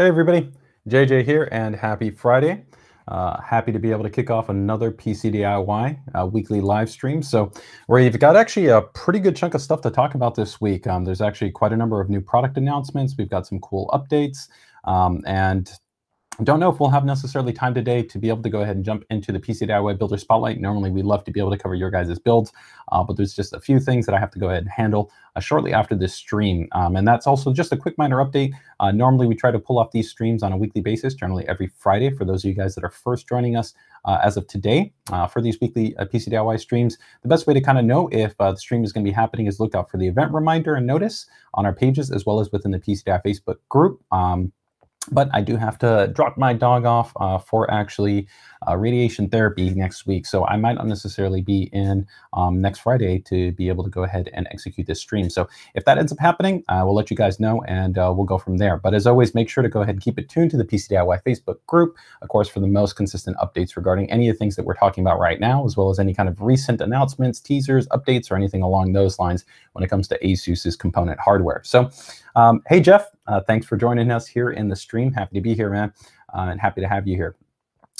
Hey everybody, JJ here and happy Friday. Happy to be able to kick off another PCDIY weekly live stream. So we've got actually a pretty good chunk of stuff to talk about this week. There's actually quite a number of new product announcements. We've got some cool updates and don't know if we'll have necessarily time today to be able to go ahead and jump into the PCDIY Builder Spotlight. Normally, we'd love to be able to cover your guys' builds, but there's just a few things that I have to go ahead and handle shortly after this stream. And that's also just a quick minor update. Normally, we try to pull off these streams on a weekly basis, generally every Friday, for those of you guys that are first joining us as of today for these weekly PCDIY streams. The best way to kind of know if the stream is going to be happening is look out for the event reminder and notice on our pages, as well as within the PCDIY Facebook group. But I do have to drop my dog off for actually radiation therapy next week. So I might not necessarily be in next Friday to be able to go ahead and execute this stream. So if that ends up happening, we'll let you guys know and we'll go from there. But as always, make sure to go ahead and keep it tuned to the PCDIY Facebook group, of course, for the most consistent updates regarding any of the things that we're talking about right now, as well as any kind of recent announcements, teasers, updates, or anything along those lines when it comes to ASUS's component hardware. So hey, Jeff. Thanks for joining us here in the stream. Happy to be here, man, and happy to have you here.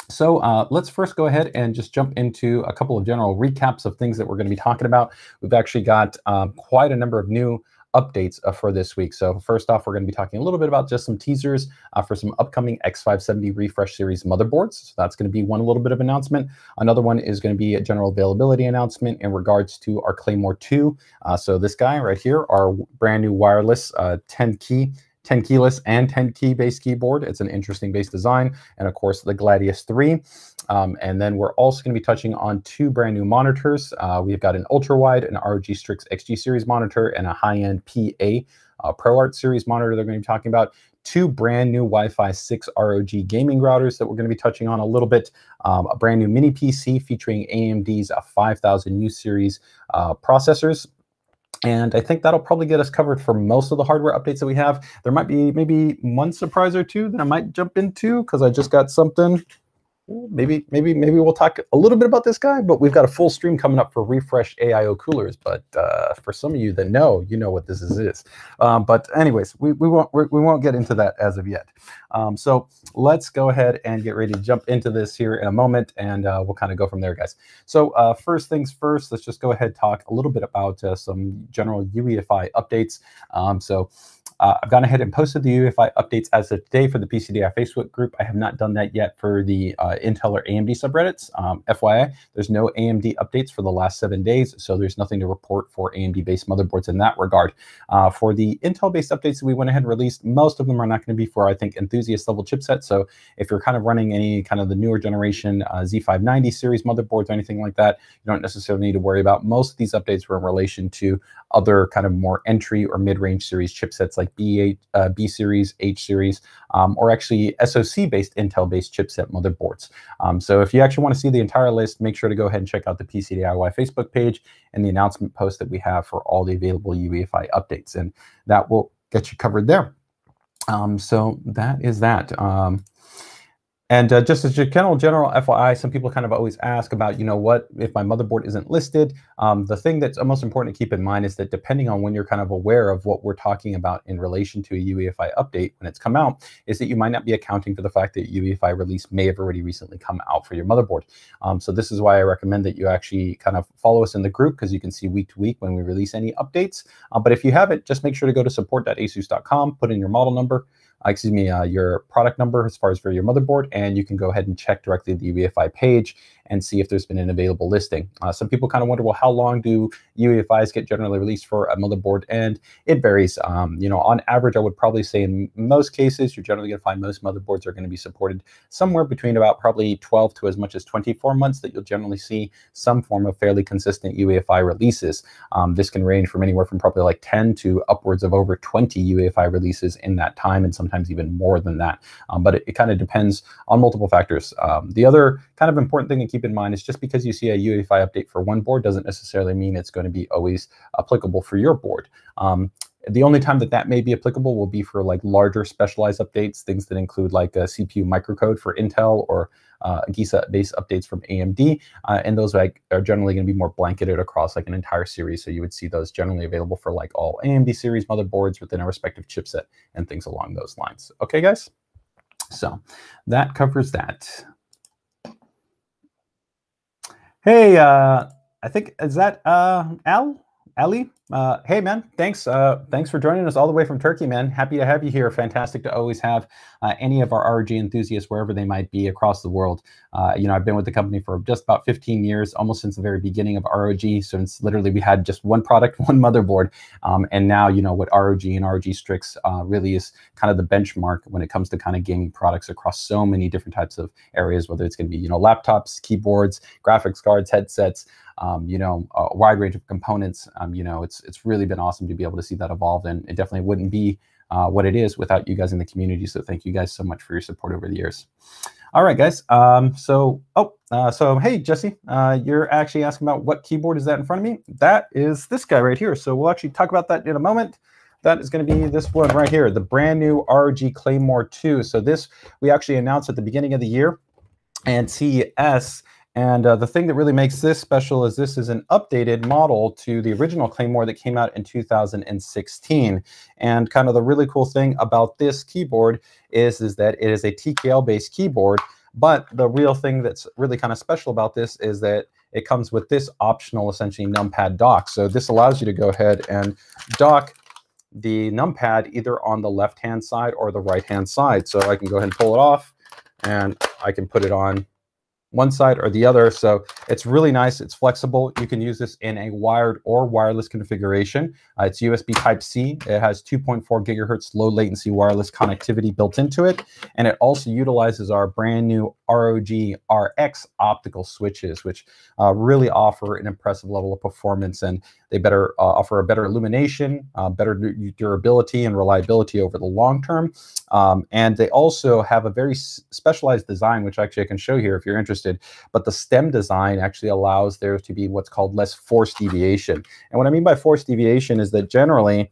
So let's first go ahead and just jump into a couple of general recaps of things that we're going to be talking about. We've actually got quite a number of new updates for this week. So first off, we're going to be talking a little bit about just some teasers for some upcoming X570 refresh series motherboards. So that's going to be one little bit of announcement. Another one is going to be a general availability announcement in regards to our Claymore 2. So this guy right here, our brand new wireless 10 keyless and 10 key based keyboard. It's an interesting base design. And of course the Gladius 3. And then we're also gonna be touching on two brand new monitors. We've got an ultra wide, an ROG Strix XG series monitor and a high-end PA ProArt series monitor they're gonna be talking about. Two brand new Wi-Fi 6 ROG gaming routers that we're gonna be touching on a little bit. A brand new mini PC featuring AMD's 5000 U-series processors. And I think that'll probably get us covered for most of the hardware updates that we have. There might be maybe one surprise or two that I might jump into because I just got something. Maybe we'll talk a little bit about this guy, but we've got a full stream coming up for refresh AIO coolers. But for some of you that know, you know what this is. But anyways, we won't get into that as of yet. So let's go ahead and get ready to jump into this here in a moment, and we'll kind of go from there, guys. So first things first, let's just go ahead and talk a little bit about some general UEFI updates. I've gone ahead and posted the UEFI updates as of today for the PCDIY Facebook group. I have not done that yet for the Intel or AMD subreddits. FYI, there's no AMD updates for the last 7 days, so there's nothing to report for AMD-based motherboards in that regard. For the Intel-based updates that we went ahead and released, most of them are not going to be for, I think, enthusiast-level chipsets. So if you're kind of running any kind of the newer generation Z590 series motherboards or anything like that, you don't necessarily need to worry about. Most of these updates were in relation to other kind of more entry or mid-range series chipsets like B series, H series, or actually SoC-based Intel-based chipset motherboards. So if you actually want to see the entire list, make sure to go ahead and check out the PCDIY Facebook page and the announcement post that we have for all the available UEFI updates, and that will get you covered there. So that is that. And just as a general FYI, some people kind of always ask about, you know what, if my motherboard isn't listed, the thing that's most important to keep in mind is that depending on when you're kind of aware of what we're talking about in relation to a UEFI update when it's come out, is that you might not be accounting for the fact that UEFI release may have already recently come out for your motherboard. So this is why I recommend that you actually kind of follow us in the group because you can see week to week when we release any updates. But if you haven't, just make sure to go to support.asus.com, put in your model number, your product number as far as for your motherboard, and you can go ahead and check directly the UEFI page and see if there's been an available listing. Some people kind of wonder, well, how long do UEFIs get generally released for a motherboard? And it varies. You know, on average, I would probably say in most cases, you're generally going to find most motherboards are going to be supported somewhere between about probably 12 to as much as 24 months that you'll generally see some form of fairly consistent UEFI releases. This can range from anywhere from probably like 10 to upwards of over 20 UEFI releases in that time, and sometimes even more than that. But it kind of depends on multiple factors. The other kind of important thing to keep in mind is just because you see a UEFI update for one board doesn't necessarily mean it's going to be always applicable for your board. The only time that that may be applicable will be for like larger specialized updates, things that include like a CPU microcode for Intel or GISA-based updates from AMD, and those are generally going to be more blanketed across like an entire series. So you would see those generally available for like all AMD series motherboards within a respective chipset and things along those lines. Okay, guys? So that covers that. Hey, I think, is that Ali? Hey, man, thanks. Thanks for joining us all the way from Turkey, man. Happy to have you here. Fantastic to always have any of our ROG enthusiasts, wherever they might be across the world. You know, I've been with the company for just about 15 years, almost since the very beginning of ROG, since literally we had just one product, one motherboard. And now, you know, what ROG and ROG Strix really is kind of the benchmark when it comes to kind of gaming products across so many different types of areas, whether it's going to be, you know, laptops, keyboards, graphics cards, headsets, you know, a wide range of components. You know, it's really been awesome to be able to see that evolve, and it definitely wouldn't be what it is without you guys in the community. So thank you guys so much for your support over the years. All right, guys. So hey, Jesse, you're actually asking about what keyboard is that in front of me? That is this guy right here. So we'll actually talk about that in a moment. That is going to be this one right here, the brand new ROG Claymore 2. So this we actually announced at the beginning of the year and CES. And the thing that really makes this special is this is an updated model to the original Claymore that came out in 2016. And kind of the really cool thing about this keyboard is that it is a TKL-based keyboard. But the real thing that's really kind of special about this is that it comes with this optional, essentially, numpad dock. So this allows you to go ahead and dock the numpad either on the left-hand side or the right-hand side. So I can go ahead and pull it off, and I can put it on one side or the other. So it's really nice. It's flexible. You can use this in a wired or wireless configuration. It's USB Type-C. It has 2.4 gigahertz low latency wireless connectivity built into it. And it also utilizes our brand new ROG RX optical switches, which really offer an impressive level of performance. And they better offer a better illumination, better durability and reliability over the long term. And they also have a very specialized design, which actually I can show here if you're interested. But the stem design actually allows there to be what's called less forced deviation. And what I mean by forced deviation is that generally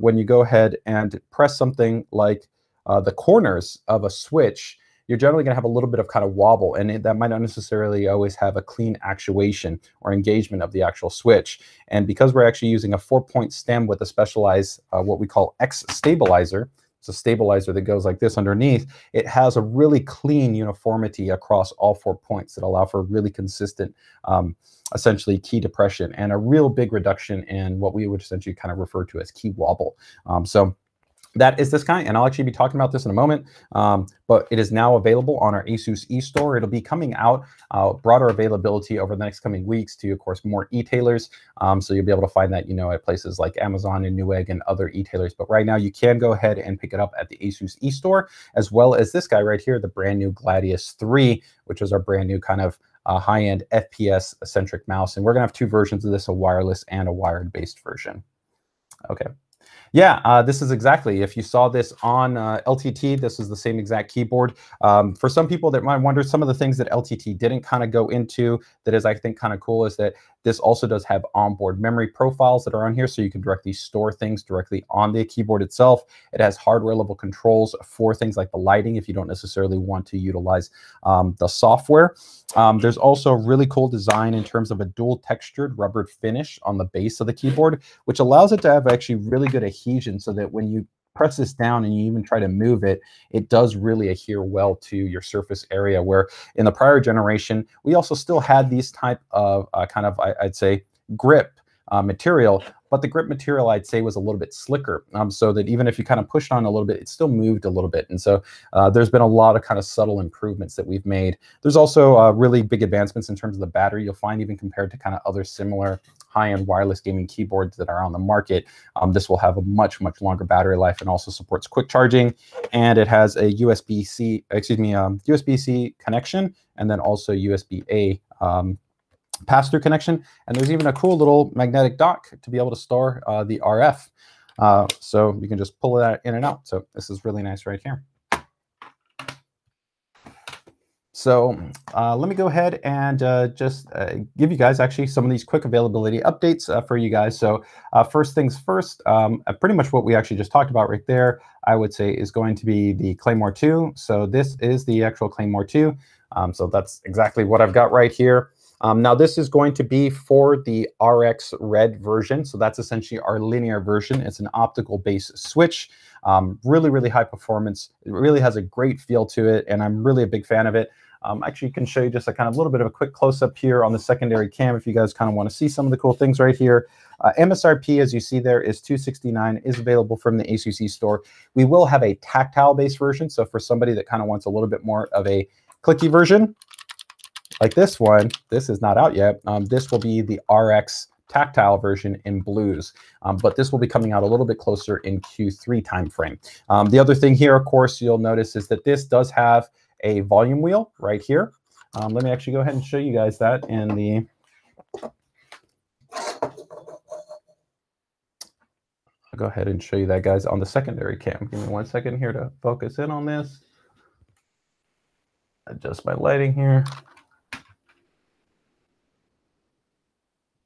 when you go ahead and press something like the corners of a switch, you're generally going to have a little bit of kind of wobble, and that might not necessarily always have a clean actuation or engagement of the actual switch. And because we're actually using a 4-point stem with a specialized what we call X stabilizer, it's a stabilizer that goes like this underneath, it has a really clean uniformity across all 4 points that allow for really consistent, essentially, key depression and a real big reduction in what we would essentially kind of refer to as key wobble. So that is this guy, and I'll actually be talking about this in a moment, but it is now available on our ASUS eStore. It'll be coming out, broader availability over the next coming weeks to, of course, more e-tailers. So you'll be able to find that, you know, at places like Amazon and Newegg and other e-tailers. But right now you can go ahead and pick it up at the ASUS eStore, as well as this guy right here, the brand new Gladius 3, which is our brand new kind of high-end FPS-centric mouse. And we're going to have two versions of this, a wireless and a wired-based version. Okay. Yeah, this is exactly, if you saw this on LTT, this is the same exact keyboard. For some people that might wonder, some of the things that LTT didn't kind of go into that is, I think, kind of cool is that this also does have onboard memory profiles that are on here, so you can directly store things directly on the keyboard itself. It has hardware-level controls for things like the lighting if you don't necessarily want to utilize the software. There's also a really cool design in terms of a dual-textured rubber finish on the base of the keyboard, which allows it to have actually really good adhesion so that when you press this down and you even try to move it, it does really adhere well to your surface area, where in the prior generation, we also still had these type of kind of, I'd say, grip material, but the grip material, I'd say, was a little bit slicker, so that even if you kind of pushed on a little bit, it still moved a little bit. And so there's been a lot of kind of subtle improvements that we've made. There's also really big advancements in terms of the battery. You'll find even compared to kind of other similar high-end wireless gaming keyboards that are on the market, this will have a much, much longer battery life and also supports quick charging. And it has a USB-C connection, and then also USB-A pass-through connection, and there's even a cool little magnetic dock to be able to store the RF. So you can just pull that in and out. So this is really nice right here. So let me go ahead and just give you guys actually some of these quick availability updates for you guys. So first things first, pretty much what we actually just talked about right there, I would say, is going to be the Claymore 2. So this is the actual Claymore 2. So that's exactly what I've got right here. Now this is going to be for the RX Red version. So that's essentially our linear version. It's an optical based switch. Really, really high performance. It really has a great feel to it, and I'm really a big fan of it. Actually, can show you just a kind of little bit of a quick close-up here on the secondary cam if you guys kind of want to see some of the cool things right here. MSRP, as you see there, is $269, is available from the ASUS store. We will have a tactile-based version, so for somebody that kind of wants a little bit more of a clicky version, like this one, this is not out yet. This will be the RX tactile version in blues, but this will be coming out a little bit closer in Q3 timeframe. The other thing here, of course, you'll notice is that this does have a volume wheel right here. Let me actually go ahead and show you guys that in the I'll go ahead and show you that, guys, on the secondary cam. Give me one second here to focus in on this. Adjust my lighting here.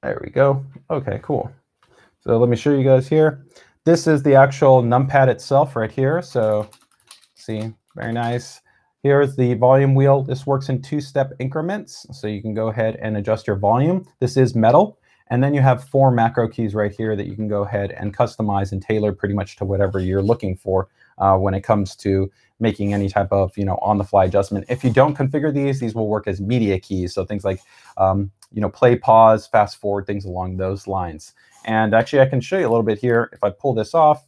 There we go. Okay, cool. So let me show you guys here. This is the actual numpad itself right here. So see, very nice. Here's the volume wheel. This works in two-step increments, so you can go ahead and adjust your volume. This is metal, and then you have four macro keys right here that you can go ahead and customize and tailor pretty much to whatever you're looking for when it comes to making any type of, you know, on-the-fly adjustment. If you don't configure these will work as media keys, so things like you know, play, pause, fast forward, things along those lines. And actually, I can show you a little bit here if I pull this off.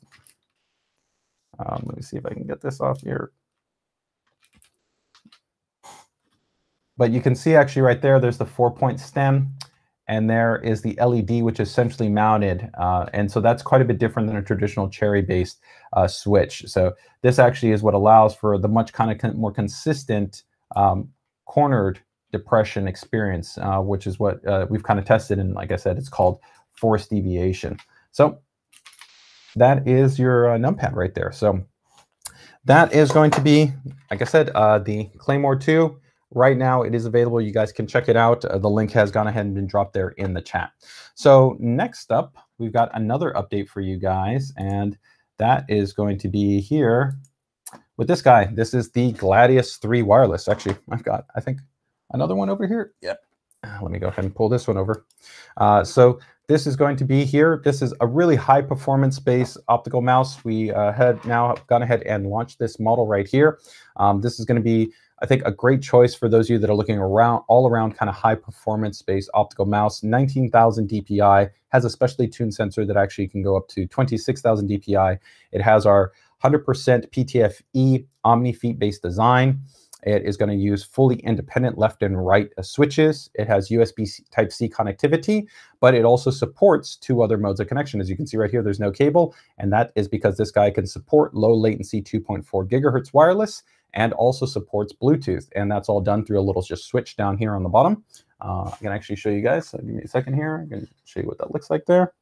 Let me see if I can get this off here. But you can see actually right there, there's the 4-point stem, and there is the LED, which is centrally mounted. And so that's quite a bit different than a traditional cherry-based switch. So this actually is what allows for the much kind of more consistent cornered depression experience, which is what we've kind of tested. And like I said, it's called forced deviation. So that is your numpad right there. So that is going to be, like I said, the Claymore 2. Right now, it is available. You guys can check it out. The link has gone ahead and been dropped there in the chat. So next up, we've got another update for you guys, and that is going to be here with this guy. This is the Gladius 3 wireless. Actually, I've got, I think, another one over here. Yep. Let me go ahead and pull this one over. So this is going to be here. This is a really high performance based optical mouse. We had now gone ahead and launched this model right here. This is going to be, I think, a great choice for those of you that are looking around all around kind of high performance based optical mouse. 19,000 DPI, has a specially tuned sensor that actually can go up to 26,000 DPI. It has our 100% PTFE Omni feet based design. It is going to use fully independent left and right switches. It has USB Type-C connectivity, but it also supports two other modes of connection. As you can see right here, there's no cable, and that is because this guy can support low latency 2.4 GHz wireless and also supports Bluetooth. And that's all done through a little just switch down here on the bottom. I can actually show you guys. So give me a second here. I can show you what that looks like there.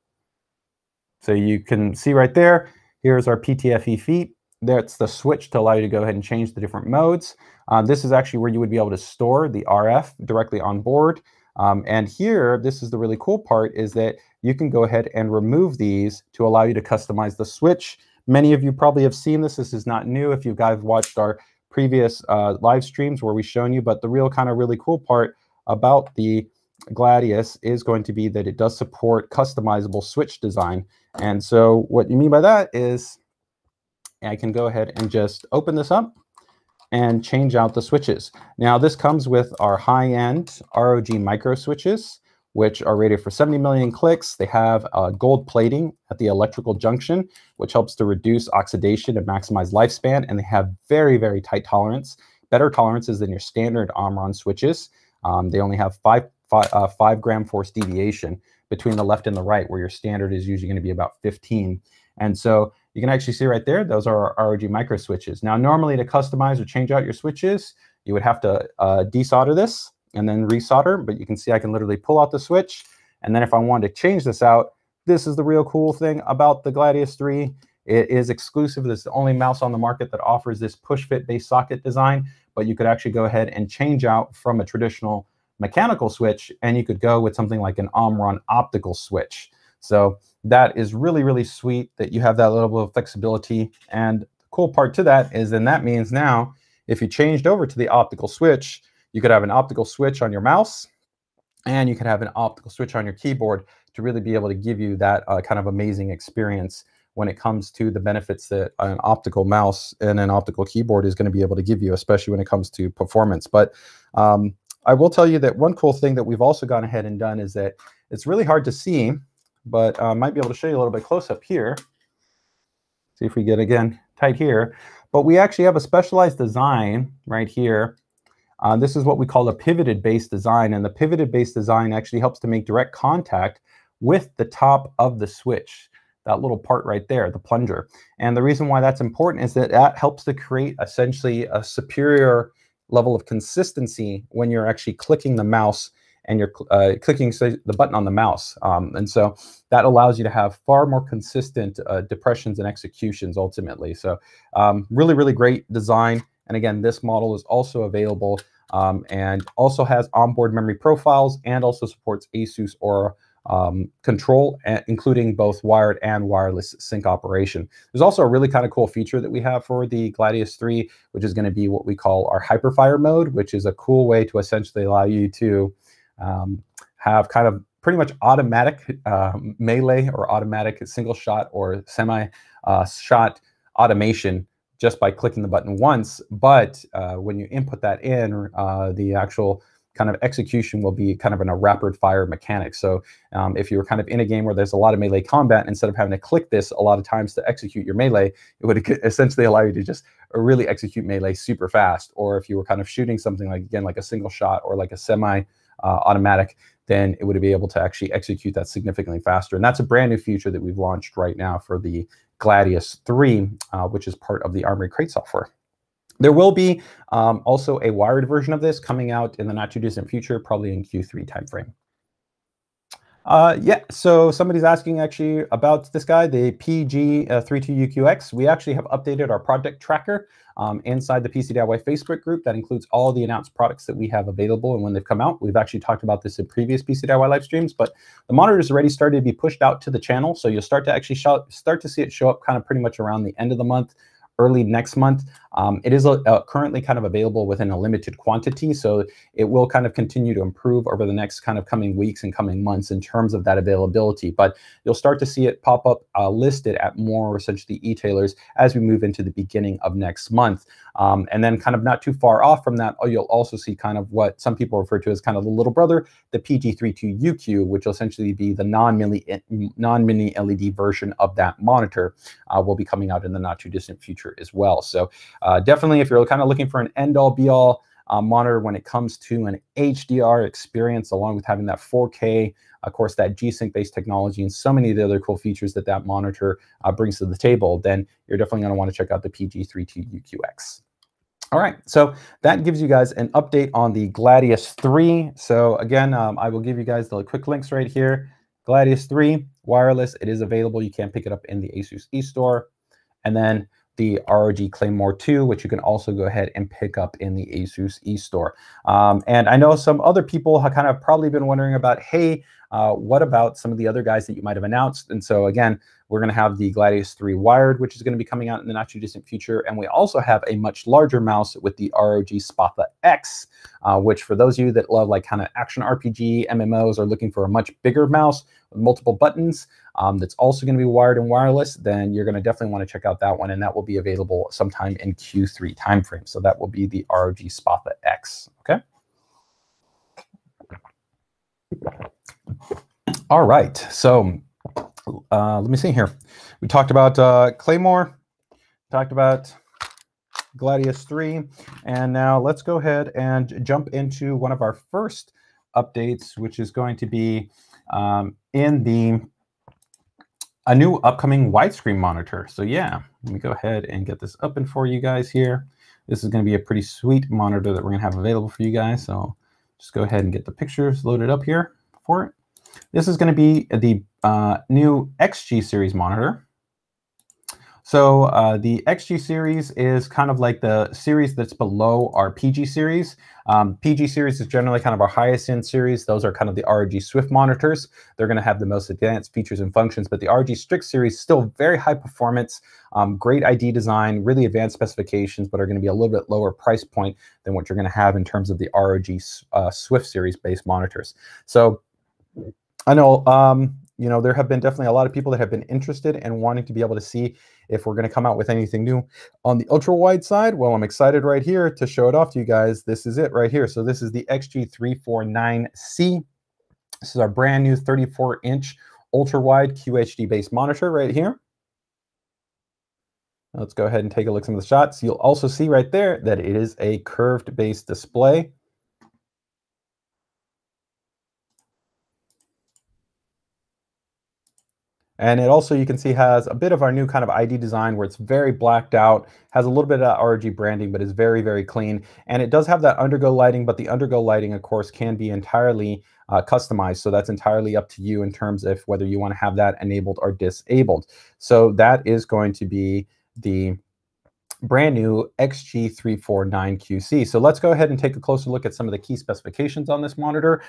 So you can see right there, here's our PTFE feet. That's the switch to allow you to go ahead and change the different modes. This is actually where you would be able to store the RF directly on board. And here, this is the really cool part, is that you can go ahead and remove these to allow you to customize the switch. Many of you probably have seen this. This is not new if you guys watched our previous live streams where we've shown you. But the real kind of really cool part about the Gladius is going to be that it does support customizable switch design. And so what you mean by that is, I can go ahead and just open this up and change out the switches. Now this comes with our high-end ROG micro switches, which are rated for 70 million clicks. They have gold plating at the electrical junction, which helps to reduce oxidation and maximize lifespan. And they have very, very tight tolerance, better tolerances than your standard Omron switches. They only have 5 gram force deviation between the left and the right, where your standard is usually going to be about 15. And so you can actually see right there, those are our ROG micro switches. Now, normally to customize or change out your switches, you would have to desolder this and then resolder, but you can see I can literally pull out the switch. And then if I wanted to change this out, this is the real cool thing about the Gladius 3. It is exclusive. This is the only mouse on the market that offers this push-fit based socket design, but you could actually go ahead and change out from a traditional mechanical switch, and you could go with something like an Omron optical switch. So that is really, really sweet that you have that level of flexibility. And the cool part to that is then that means now, if you changed over to the optical switch, you could have an optical switch on your mouse. and you can have an optical switch on your keyboard to really be able to give you that kind of amazing experience when it comes to the benefits that an optical mouse and an optical keyboard is going to be able to give you, especially when it comes to performance. But I will tell you that one cool thing that we've also gone ahead and done is that it's really hard to see, but I might be able to show you a little bit close up here. See if we get, again, tight here. But we actually have a specialized design right here. This is what we call a pivoted base design. And the pivoted base design actually helps to make direct contact with the top of the switch, that little part right there, the plunger. And the reason why that's important is that that helps to create essentially a superior level of consistency when you're actually clicking the mouse and you're clicking, say, the button on the mouse. And so that allows you to have far more consistent depressions and executions ultimately. So really, really great design. And again, this model is also available and also has onboard memory profiles and also supports ASUS Aura control, including both wired and wireless sync operation. There's also a really kind of cool feature that we have for the Gladius 3, which is gonna be what we call our Hyperfire mode, which is a cool way to essentially allow you to have kind of pretty much automatic melee or automatic single shot or semi shot automation just by clicking the button once. But when you input that in, the actual kind of execution will be kind of in a rapid fire mechanic. So if you're kind of in a game where there's a lot of melee combat, instead of having to click this a lot of times to execute your melee, it would essentially allow you to just really execute melee super fast. Or if you were kind of shooting something like, again, like a single shot or like a semi automatic, then it would be able to actually execute that significantly faster. And that's a brand new feature that we've launched right now for the Gladius 3, which is part of the Armory Crate software. There will be also a wired version of this coming out in the not too distant future, probably in Q3 timeframe. Yeah, so somebody's asking actually about this guy, the PG32UQX. We actually have updated our project tracker inside the PCDIY Facebook group. That includes all the announced products that we have available and when they've come out. We've actually talked about this in previous PCDIY live streams, but the monitor's already started to be pushed out to the channel. So you'll start to actually start to see it show up kind of pretty much around the end of the month, early next month. It is currently kind of available within a limited quantity, so it will kind of continue to improve over the next kind of coming weeks and coming months in terms of that availability. But you'll start to see it pop up listed at more essentially e-tailers as we move into the beginning of next month. And then kind of not too far off from that, you'll also see kind of what some people refer to as kind of the little brother, the PG32UQ, which will essentially be the non-mini LED version of that monitor, will be coming out in the not too distant future as well. So definitely, if you're kind of looking for an end-all be-all monitor when it comes to an HDR experience, along with having that 4K, of course, that G-Sync based technology and so many of the other cool features that that monitor brings to the table, then you're definitely going to want to check out the PG32UQX. All right, so that gives you guys an update on the Gladius 3. So again, I will give you guys the quick links right here. Gladius 3 wireless, it is available. You can pick it up in the ASUS eStore. And then the ROG Claymore 2, which you can also go ahead and pick up in the ASUS eStore. And I know some other people have kind of probably been wondering about, hey, what about some of the other guys that you might have announced? And so again, we're gonna have the Gladius 3 wired, which is gonna be coming out in the not too distant future. And we also have a much larger mouse with the ROG Strix X, which for those of you that love like kind of action RPG, MMOs, are looking for a much bigger mouse with multiple buttons that's also gonna be wired and wireless, then you're gonna definitely wanna check out that one. And that will be available sometime in Q3 timeframe. So that will be the ROG Strix X, okay? All right, so let me see here. We talked about Claymore, talked about Gladius 3, and now let's go ahead and jump into one of our first updates, which is going to be in a new upcoming widescreen monitor. So yeah, let me go ahead and get this open for you guys here. This is gonna be a pretty sweet monitor that we're gonna have available for you guys. So just go ahead and get the pictures loaded up here for it. This is going to be the new XG series monitor. So the XG series is kind of like the series that's below our PG series. PG series is generally kind of our highest end series. Those are kind of the ROG Swift monitors. They're going to have the most advanced features and functions, but the ROG Strix series, still very high performance, great ID design, really advanced specifications, but are going to be a little bit lower price point than what you're going to have in terms of the ROG Swift series based monitors. So I know, you know, there have been definitely a lot of people that have been interested and wanting to be able to see if we're going to come out with anything new on the ultra wide side. Well, I'm excited right here to show it off to you guys. This is it right here. So this is the XG349C. This is our brand new 34-inch ultra wide QHD based monitor right here. Let's go ahead and take a look at some of the shots. You'll also see right there that it is a curved based display. And it also, you can see, has a bit of our new kind of ID design where it's very blacked out, has a little bit of ROG branding, but is very, very clean. And it does have that undergo lighting, but the undergo lighting, of course, can be entirely customized. So that's entirely up to you in terms of whether you want to have that enabled or disabled. So that is going to be the brand new XG349QC. So let's go ahead and take a closer look at some of the key specifications on this monitor.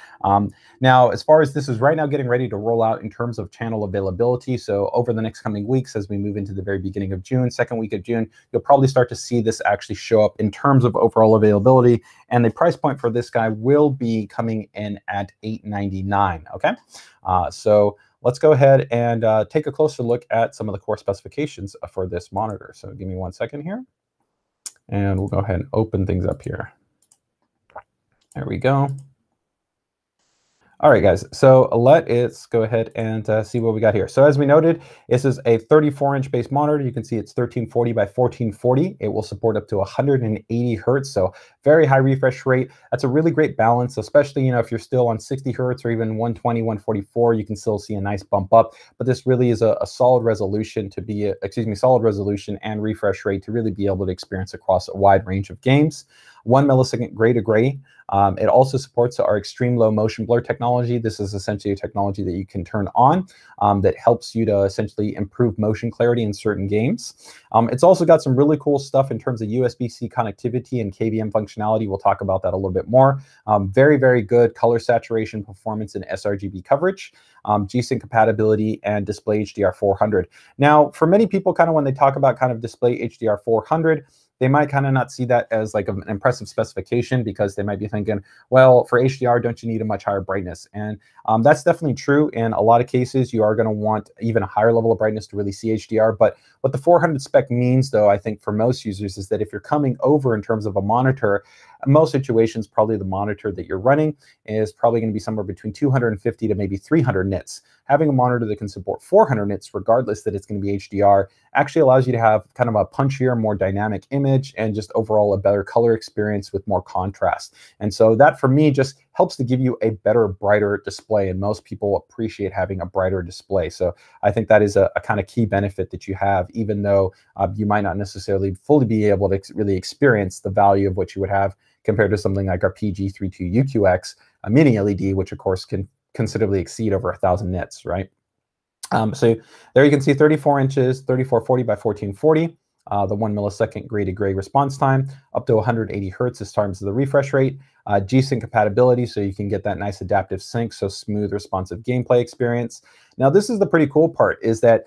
Now, as far as this is right now getting ready to roll out in terms of channel availability, so over the next coming weeks, as we move into the very beginning of June, second week of June, you'll probably start to see this actually show up in terms of overall availability. And the price point for this guy will be coming in at $899, okay? So let's go ahead and take a closer look at some of the core specifications for this monitor. So give me one second here, and we'll go ahead and open things up here. There we go. All right, guys, so let's go ahead and see what we got here. So as we noted, this is a 34-inch base monitor. You can see it's 1340 by 1440. It will support up to 180 hertz, so very high refresh rate. That's a really great balance, especially, you know, if you're still on 60 hertz or even 120, 144, you can still see a nice bump up. But this really is a solid resolution to be, solid resolution and refresh rate to really be able to experience across a wide range of games. 1 millisecond gray to gray. It also supports our extreme low motion blur technology. This is essentially a technology that you can turn on that helps you to essentially improve motion clarity in certain games. It's also got some really cool stuff in terms of USB-C connectivity and KVM functionality. We'll talk about that a little bit more. Very, very good color saturation performance and sRGB coverage, G-Sync compatibility, and display HDR400. Now, for many people, kind of when they talk about kind of display HDR400, they might kind of not see that as like an impressive specification because they might be thinking, well, for HDR, don't you need a much higher brightness? And that's definitely true. In a lot of cases, you are going to want even a higher level of brightness to really see HDR. But what the 400 spec means, though, I think for most users is that if you're coming over in terms of a monitor, in most situations, probably the monitor that you're running is probably going to be somewhere between 250 to maybe 300 nits. Having a monitor that can support 400 nits, regardless that it's going to be HDR, actually allows you to have kind of a punchier, more dynamic image and just overall a better color experience with more contrast. And so that, for me, just helps to give you a better, brighter display. And most people appreciate having a brighter display. So I think that is a kind of key benefit that you have, even though you might not necessarily fully be able to really experience the value of what you would have compared to something like our PG32UQX, a mini LED, which of course can considerably exceed over 1,000 nits, right? So there you can see 34 inches, 3440 by 1440, the 1 millisecond gray to gray response time, up to 180 hertz as terms of the refresh rate, G-Sync compatibility, so you can get that nice adaptive sync, so smooth, responsive gameplay experience. Now, this is the pretty cool part, is that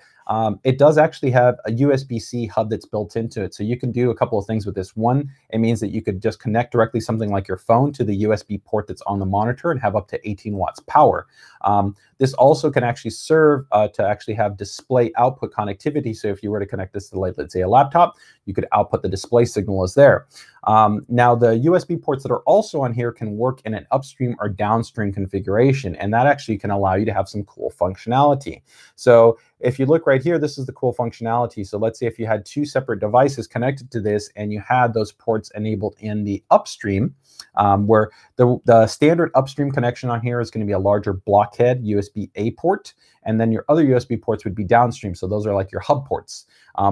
it does actually have a USB-C hub that's built into it. So you can do a couple of things with this. One, it means that you could just connect directly something like your phone to the USB port that's on the monitor and have up to 18 watts power. This also can actually serve to actually have display output connectivity. So if you were to connect this to, like, let's say, a laptop, you could output the display signal as there. Now, the USB ports that are also on here can work in an upstream or downstream configuration, and that actually can allow you to have some cool functionality. So if you look right here, this is the cool functionality. So let's say if you had two separate devices connected to this and you had those ports enabled in the upstream, where the standard upstream connection on here is going to be a larger blockhead USB-A port, and then your other USB ports would be downstream. So those are like your hub ports.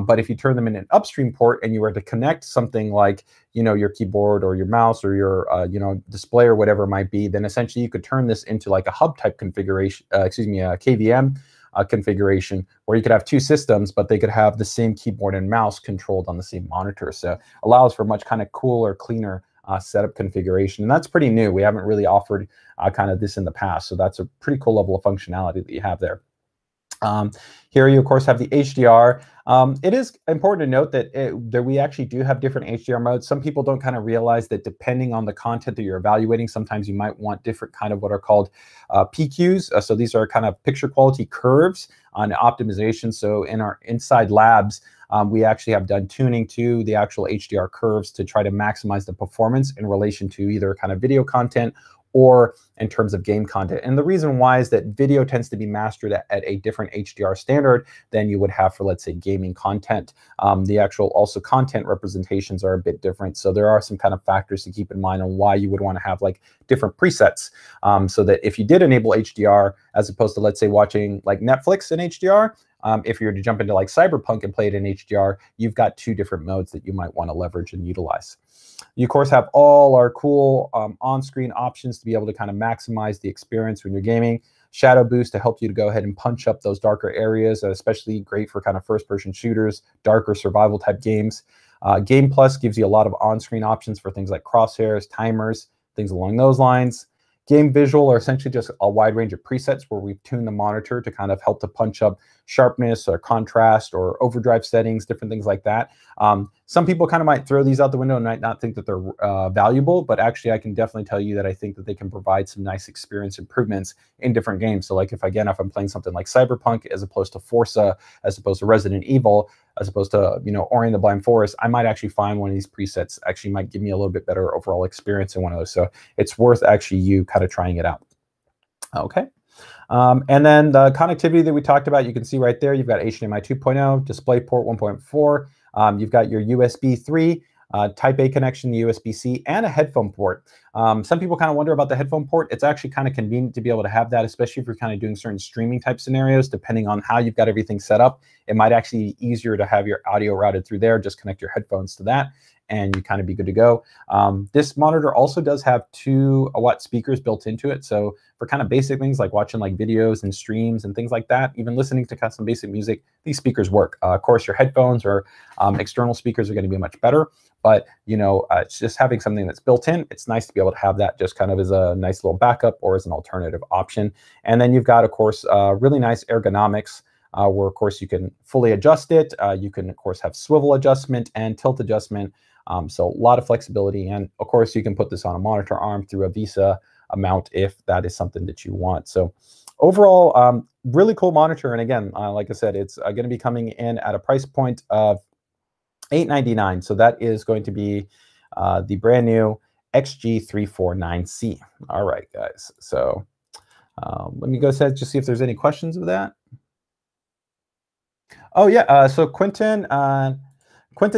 But if you turn them in an upstream port and you were to connect something like, you know, your keyboard or your mouse or your, you know, display or whatever it might be, then essentially you could turn this into like a hub type configuration, a KVM configuration, or you could have two systems, but they could have the same keyboard and mouse controlled on the same monitor. So it allows for much kind of cooler, cleaner setup configuration. And that's pretty new. We haven't really offered kind of this in the past. So that's a pretty cool level of functionality that you have there. Here you, of course, have the HDR. It is important to note that, we actually do have different HDR modes. Some people don't kind of realize that depending on the content that you're evaluating, sometimes you might want different kind of what are called PQs. So these are kind of picture quality curves on optimization. So in our inside labs, we actually have done tuning to the actual HDR curves to try to maximize the performance in relation to either kind of video content or in terms of game content. And the reason why is that video tends to be mastered at a different HDR standard than you would have for, let's say, gaming content. The actual also content representations are a bit different. So there are some kind of factors to keep in mind on why you would want to have like different presets. So that if you did enable HDR, as opposed to, let's say, watching like Netflix in HDR, if you were to jump into like Cyberpunk and play it in HDR, you've got two different modes that you might want to leverage and utilize. You, of course, have all our cool on-screen options to be able to kind of maximize the experience when you're gaming. Shadow Boost to help you to go ahead and punch up those darker areas, especially great for kind of first-person shooters, darker survival-type games. Game Plus gives you a lot of on-screen options for things like crosshairs, timers, things along those lines. Game Visual are essentially just a wide range of presets where we've tuned the monitor to kind of help to punch up sharpness or contrast or overdrive settings, different things like that. Some people kind of might throw these out the window and might not think that they're valuable, but actually I can definitely tell you that I think that they can provide some nice experience improvements in different games. So like if I'm playing something like Cyberpunk as opposed to Forza, as opposed to Resident Evil, as opposed to, you know, Ori and the Blind Forest, I might actually find one of these presets actually might give me a little bit better overall experience in one of those. So it's worth actually you kind of trying it out. Okay. And then the connectivity that we talked about, you can see right there, you've got HDMI 2.0, DisplayPort 1.4, you've got your USB 3, Type-A connection, USB-C, and a headphone port. Some people kind of wonder about the headphone port. It's actually kind of convenient to be able to have that, especially if you're kind of doing certain streaming type scenarios. Depending on how you've got everything set up, it might actually be easier to have your audio routed through there. Just connect your headphones to that, and you kind of be good to go. This monitor also does have 2 watt speakers built into it. So for kind of basic things like watching like videos and streams and things like that, even listening to kind of some basic music, these speakers work. Of course, your headphones or external speakers are going to be much better. But, you know, it's just having something that's built in. It's nice to be able to have that just kind of as a nice little backup or as an alternative option. And then you've got, of course, really nice ergonomics where, of course, you can fully adjust it. You can, of course, have swivel adjustment and tilt adjustment. So a lot of flexibility. And, of course, you can put this on a monitor arm through a Visa mount if that is something that you want. So overall, really cool monitor. And, again, like I said, it's going to be coming in at a price point of $899. So that is going to be the brand new XG349C. All right, guys. So let me go ahead and just see if there's any questions of that. Oh, yeah. So Quentin's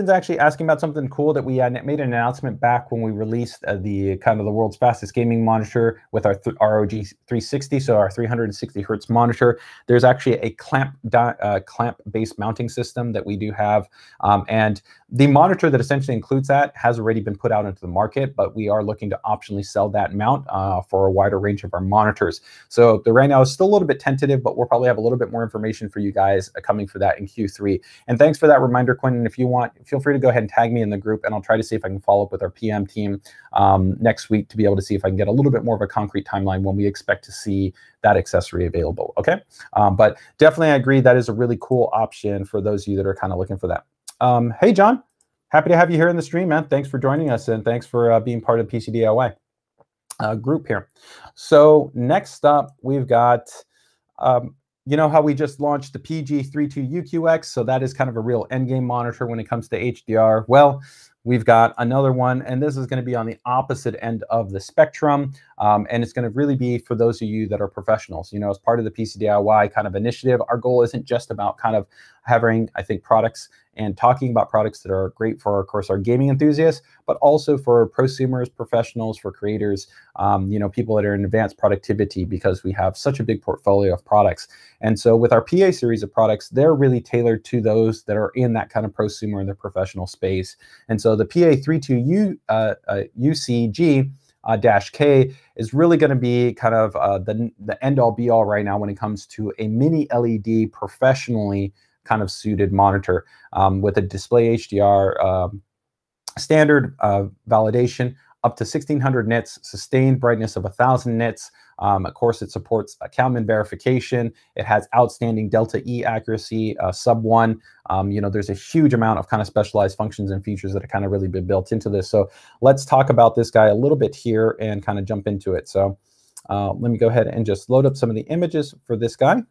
actually asking about something cool that we made an announcement back when we released the kind of the world's fastest gaming monitor with our ROG 360, so our 360 hertz monitor. There's actually a clamp-based mounting system that we do have, and the monitor that essentially includes that has already been put out into the market, but we are looking to optionally sell that mount for a wider range of our monitors. So the right now is still a little bit tentative, but we'll probably have a little bit more information for you guys coming for that in Q3. And thanks for that reminder, Quentin. If you want, feel free to go ahead and tag me in the group, and I'll try to see if I can follow up with our PM team next week to be able to see if I can get a little bit more of a concrete timeline when we expect to see that accessory available, okay? But definitely I agree that is a really cool option for those of you that are kind of looking for that. Hey, John, happy to have you here in the stream, man. Thanks for joining us, and thanks for being part of PCDIY group here. So next up, we've got, you know how we just launched the PG32UQX, so that is kind of a real endgame monitor when it comes to HDR. Well, we've got another one, and this is going to be on the opposite end of the spectrum, and it's going to really be for those of you that are professionals. You know, as part of the PCDIY kind of initiative, our goal isn't just about kind of having, I think, products and talking about products that are great for, of course, our gaming enthusiasts, but also for prosumers, professionals, for creators, you know, people that are in advanced productivity, because we have such a big portfolio of products. And so with our PA series of products, they're really tailored to those that are in that kind of prosumer and the professional space. And so the PA32UCG K is really going to be kind of the end all be all right now when it comes to a mini LED professionally kind of suited monitor with a display HDR standard validation up to 1600 nits, sustained brightness of 1000 nits. Of course, it supports Calman verification. It has outstanding Delta E accuracy, sub-1. There's a huge amount of kind of specialized functions and features that have kind of really been built into this. So let's talk about this guy a little bit here and kind of jump into it. So let me go ahead and just load up some of the images for this guy.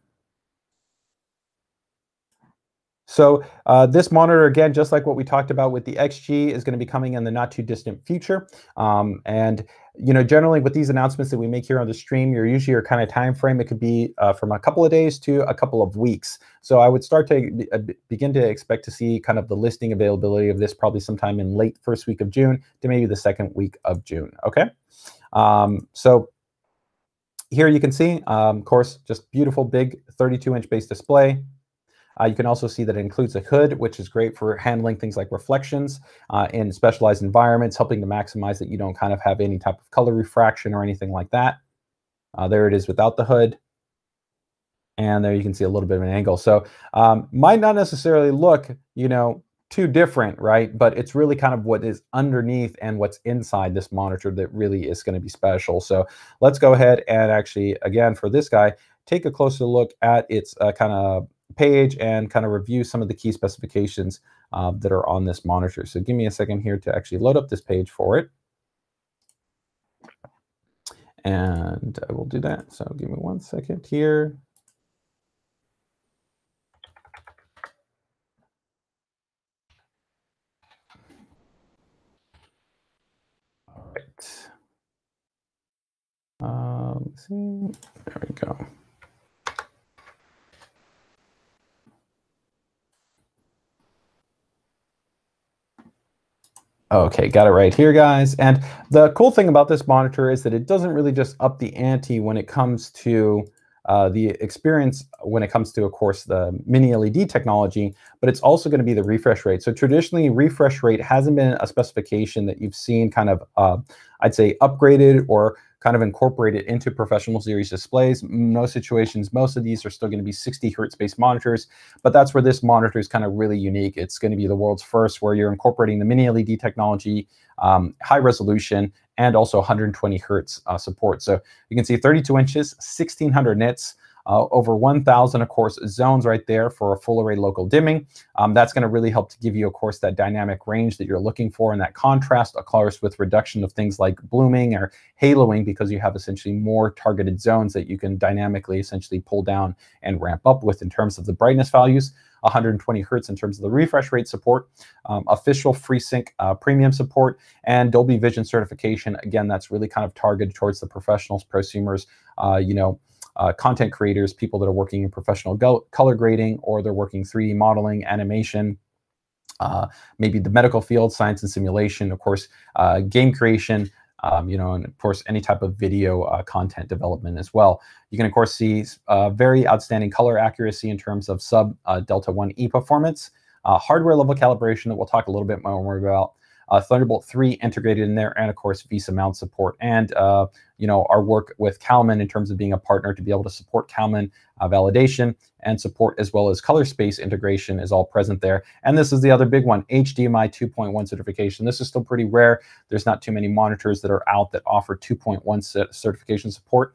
So this monitor, again, just like what we talked about with the XG, is going to be coming in the not too distant future. And generally with these announcements that we make here on the stream, you're usually your kind of time frame. It could be from a couple of days to a couple of weeks. So I would start to begin to expect to see kind of the listing availability of this probably sometime in late first week of June to maybe the second week of June. Okay. So here you can see, of course, just beautiful big 32-inch base display. You can also see that it includes a hood, which is great for handling things like reflections in specialized environments, helping to maximize that you don't kind of have any type of color refraction or anything like that. There it is without the hood. And there you can see a little bit of an angle. So might not necessarily look, too different, right? But it's really kind of what is underneath and what's inside this monitor that really is going to be special. So let's go ahead and actually, again, for this guy, take a closer look at its kind of page and kind of review some of the key specifications that are on this monitor. So give me a second here to actually load up this page for it. And I will do that. So give me one second here. All right. Let's see. There we go. Okay, got it right here, guys. And the cool thing about this monitor is that it doesn't really just up the ante when it comes to the experience, when it comes to, of course, the mini LED technology, but it's also going to be the refresh rate. So traditionally, refresh rate hasn't been a specification that you've seen kind of, I'd say, upgraded or kind of incorporated into professional series displays. Most situations, most of these are still going to be 60 hertz based monitors, but that's where this monitor is kind of really unique. It's going to be the world's first where you're incorporating the mini LED technology, high resolution, and also 120 hertz support. So you can see 32 inches, 1600 nits, over 1,000, of course, zones right there for a full array local dimming. That's going to really help to give you, of course, that dynamic range that you're looking for and that contrast, of course, with reduction of things like blooming or haloing, because you have essentially more targeted zones that you can dynamically essentially pull down and ramp up with in terms of the brightness values. 120 hertz in terms of the refresh rate support, official FreeSync premium support, and Dolby Vision certification. Again, that's really kind of targeted towards the professionals, prosumers, content creators, people that are working in professional color grading, or they're working 3D modeling, animation, maybe the medical field, science and simulation, of course, game creation, and of course, any type of video content development as well. You can, of course, see very outstanding color accuracy in terms of sub Delta 1E performance, hardware level calibration that we'll talk a little bit more about, Thunderbolt 3 integrated in there, and of course Visa mount support, and our work with Calman in terms of being a partner to be able to support Calman validation and support, as well as color space integration, is all present there. And this is the other big one, HDMI 2.1 certification. This is still pretty rare. There's not too many monitors that are out that offer 2.1 certification support,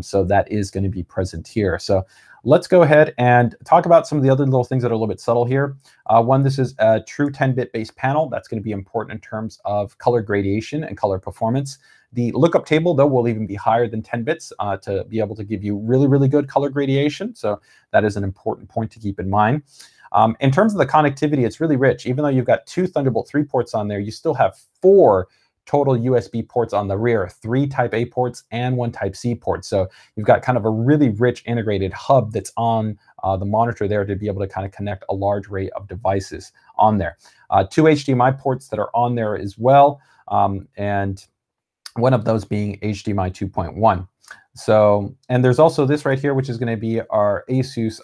so that is going to be present here. So let's go ahead and talk about some of the other little things that are a little bit subtle here. One, this is a true 10-bit base panel. That's going to be important in terms of color gradation and color performance. The lookup table, though, will even be higher than 10 bits to be able to give you really, really good color gradation. So that is an important point to keep in mind. In terms of the connectivity, it's really rich. Even though you've got 2 Thunderbolt 3 ports on there, you still have 4 total USB ports on the rear, 3 Type-A ports and 1 Type-C port. So you've got kind of a really rich integrated hub that's on the monitor there to be able to kind of connect a large array of devices on there. 2 HDMI ports that are on there as well, and one of those being HDMI 2.1. So, and there's also this right here, which is going to be our ASUS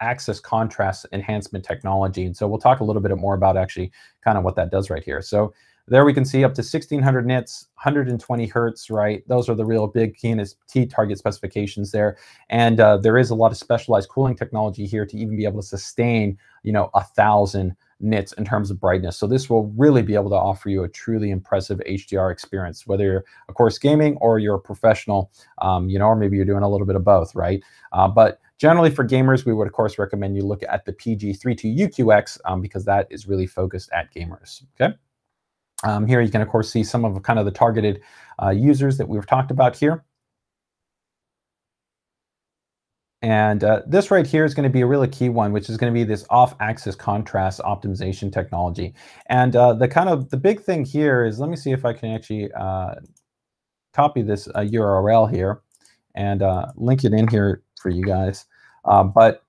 Access Contrast Enhancement technology. And so we'll talk a little bit more about actually kind of what that does right here. So There we can see up to 1600 nits, 120 hertz, right? Those are the real big T target specifications there. And there is a lot of specialized cooling technology here to even be able to sustain, you know, 1,000 nits in terms of brightness. So this will really be able to offer you a truly impressive HDR experience, whether you're, of course, gaming or you're a professional, you know, or maybe you're doing a little bit of both, right? But generally for gamers, we would, of course, recommend you look at the PG32UQX because that is really focused at gamers, okay? Here you can, of course, see some of kind of the targeted users that we've talked about here. And this right here is going to be a really key one, which is going to be this off-axis contrast optimization technology. And the big thing here is, let me see if I can actually copy this URL here and link it in here for you guys. But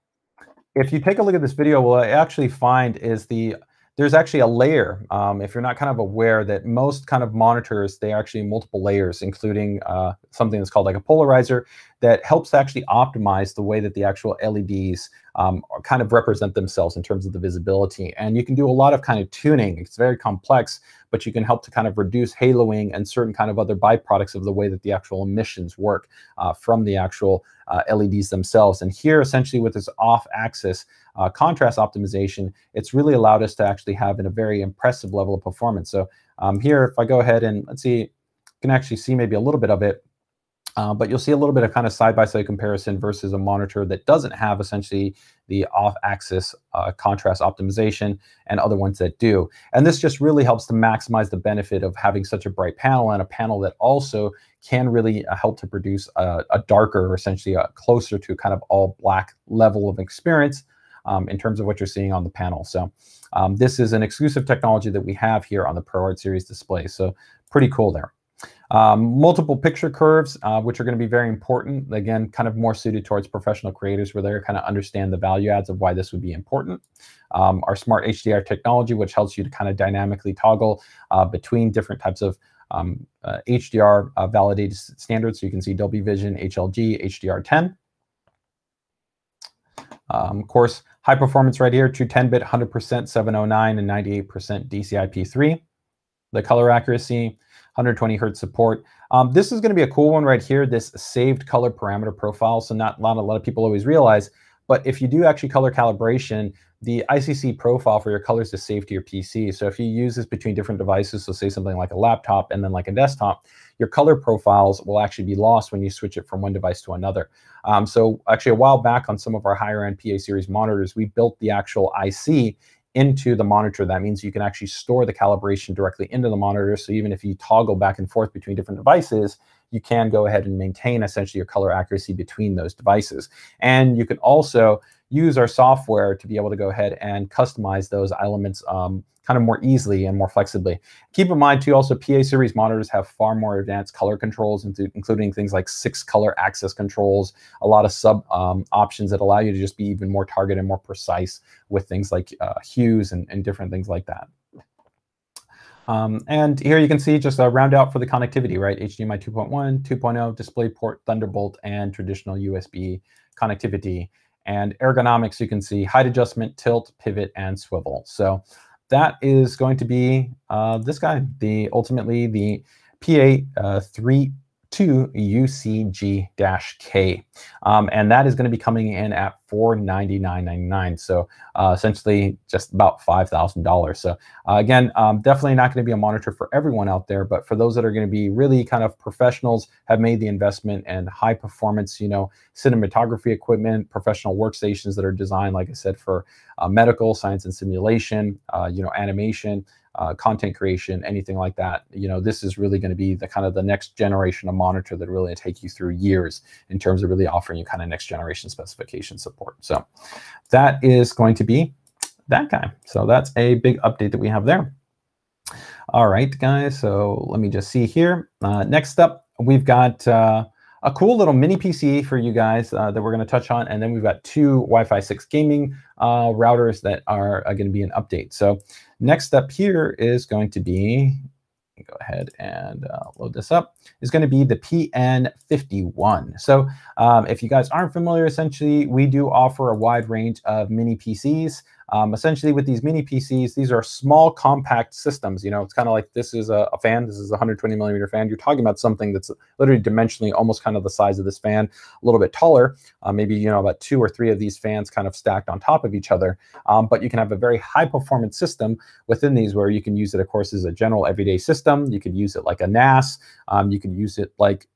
if you take a look at this video, what I actually find is there's actually a layer, if you're not kind of aware that most kind of monitors, they actually multiple layers, including something that's called like a polarizer that helps to actually optimize the way that the actual LEDs kind of represent themselves in terms of the visibility. And you can do a lot of kind of tuning. It's very complex, but you can help to kind of reduce haloing and certain kind of other byproducts of the way that the actual emissions work from the actual LEDs themselves. And here, essentially with this off-axis contrast optimization, it's really allowed us to actually have a very impressive level of performance. So here, if I go ahead and let's see, you can actually see maybe a little bit of it, but you'll see a little bit of kind of side-by-side comparison versus a monitor that doesn't have essentially the off-axis contrast optimization and other ones that do. And this just really helps to maximize the benefit of having such a bright panel and a panel that also can really help to produce a darker, or essentially a closer to kind of all black level of experience in terms of what you're seeing on the panel. So this is an exclusive technology that we have here on the ProArt series display. So pretty cool there. Multiple picture curves, which are going to be very important. Again, kind of more suited towards professional creators where they kind of understand the value adds of why this would be important. Our smart HDR technology, which helps you to kind of dynamically toggle between different types of HDR validated standards. So you can see Dolby Vision, HLG, HDR10. Of course, high performance right here, true 10-bit, 100% 709 and 98% DCI-P3. The color accuracy, 120 hertz support. This is going to be a cool one right here, this saved color parameter profile. So not a lot of people always realize, but if you do actually color calibration, the ICC profile for your colors is saved to your PC. So if you use this between different devices, so say something like a laptop and then like a desktop, your color profiles will actually be lost when you switch it from one device to another. So actually a while back on some of our higher end PA series monitors, we built the actual IC into the monitor. That means you can actually store the calibration directly into the monitor. So even if you toggle back and forth between different devices, you can go ahead and maintain essentially your color accuracy between those devices. And you can also use our software to be able to go ahead and customize those elements kind of more easily and more flexibly. Keep in mind too, also PA series monitors have far more advanced color controls, including things like 6 color access controls, a lot of sub options that allow you to just be even more targeted and more precise with things like hues and different things like that. And here you can see just a round out for the connectivity, right? HDMI 2.1, 2.0, DisplayPort, Thunderbolt, and traditional USB connectivity. And ergonomics, you can see height adjustment, tilt, pivot, and swivel. So that is going to be this guy, ultimately the PA32UCG-K. And that is going to be coming in at $499.99. So essentially just about $5,000. So again, definitely not going to be a monitor for everyone out there, but for those that are going to be really kind of professionals, have made the investment and high performance, you know, cinematography equipment, professional workstations that are designed, like I said, for medical, science and simulation, you know, animation, content creation, anything like that, you know, this is really going to be the kind of the next generation of monitor that really take you through years in terms of really offering you kind of next generation specification support. So that is going to be that guy. So that's a big update that we have there. All right, guys. So let me just see here. Next up, we've got a cool little mini PC for you guys that we're going to touch on. And then we've got 2 Wi-Fi 6 gaming routers that are going to be an update. So next up here is going to be, go ahead and load this up, is going to be the PN51. So if you guys aren't familiar, essentially, we do offer a wide range of mini PCs. Essentially, with these mini PCs, these are small, compact systems. You know, it's kind of like this is a fan. This is a 120 millimeter fan. You're talking about something that's literally dimensionally almost kind of the size of this fan, a little bit taller, maybe, you know, about 2 or 3 of these fans kind of stacked on top of each other. But you can have a very high performance system within these where you can use it, of course, as a general everyday system. You could use it like a NAS. You could use it like,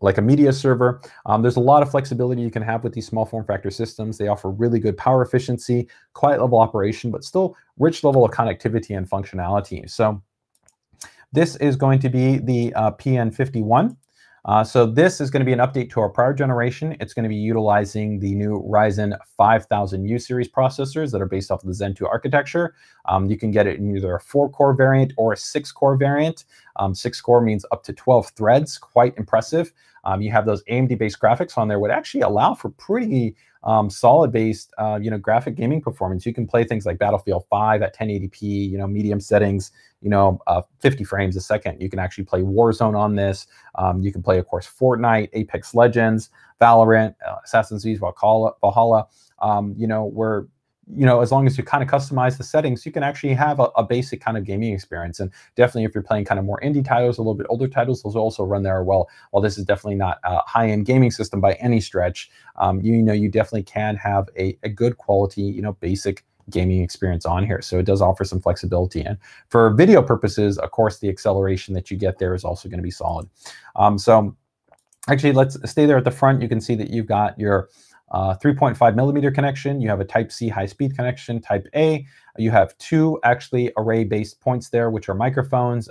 like a media server. There's a lot of flexibility you can have with these small form factor systems. They offer really good power efficiency, quiet level operation, but still rich level of connectivity and functionality. So this is going to be the PN51. So this is going to be an update to our prior generation. It's going to be utilizing the new Ryzen 5000 U-series processors that are based off of the Zen 2 architecture. You can get it in either a 4-core variant or a 6-core variant. 6-core means up to 12 threads, quite impressive. You have those AMD-based graphics on there, would actually allow for pretty solid-based, you know, graphic gaming performance. You can play things like Battlefield 5 at 1080p, you know, medium settings, you know, 50 frames a second. You can actually play Warzone on this. You can play, of course, Fortnite, Apex Legends, Valorant, Assassin's Creed, Valhalla. You know, where, you know, as long as you kind of customize the settings, you can actually have a basic kind of gaming experience. And definitely, if you're playing kind of more indie titles, a little bit older titles, those also run there well. While this is definitely not a high-end gaming system by any stretch, you know, you definitely can have a good quality, you know, basic gaming experience on here. So it does offer some flexibility. And for video purposes, of course, the acceleration that you get there is also going to be solid. So actually, let's stay there at the front. You can see that you've got your 3.5 millimeter connection. You have a Type-C high-speed connection, Type-A. You have 2 actually array-based points there, which are microphones,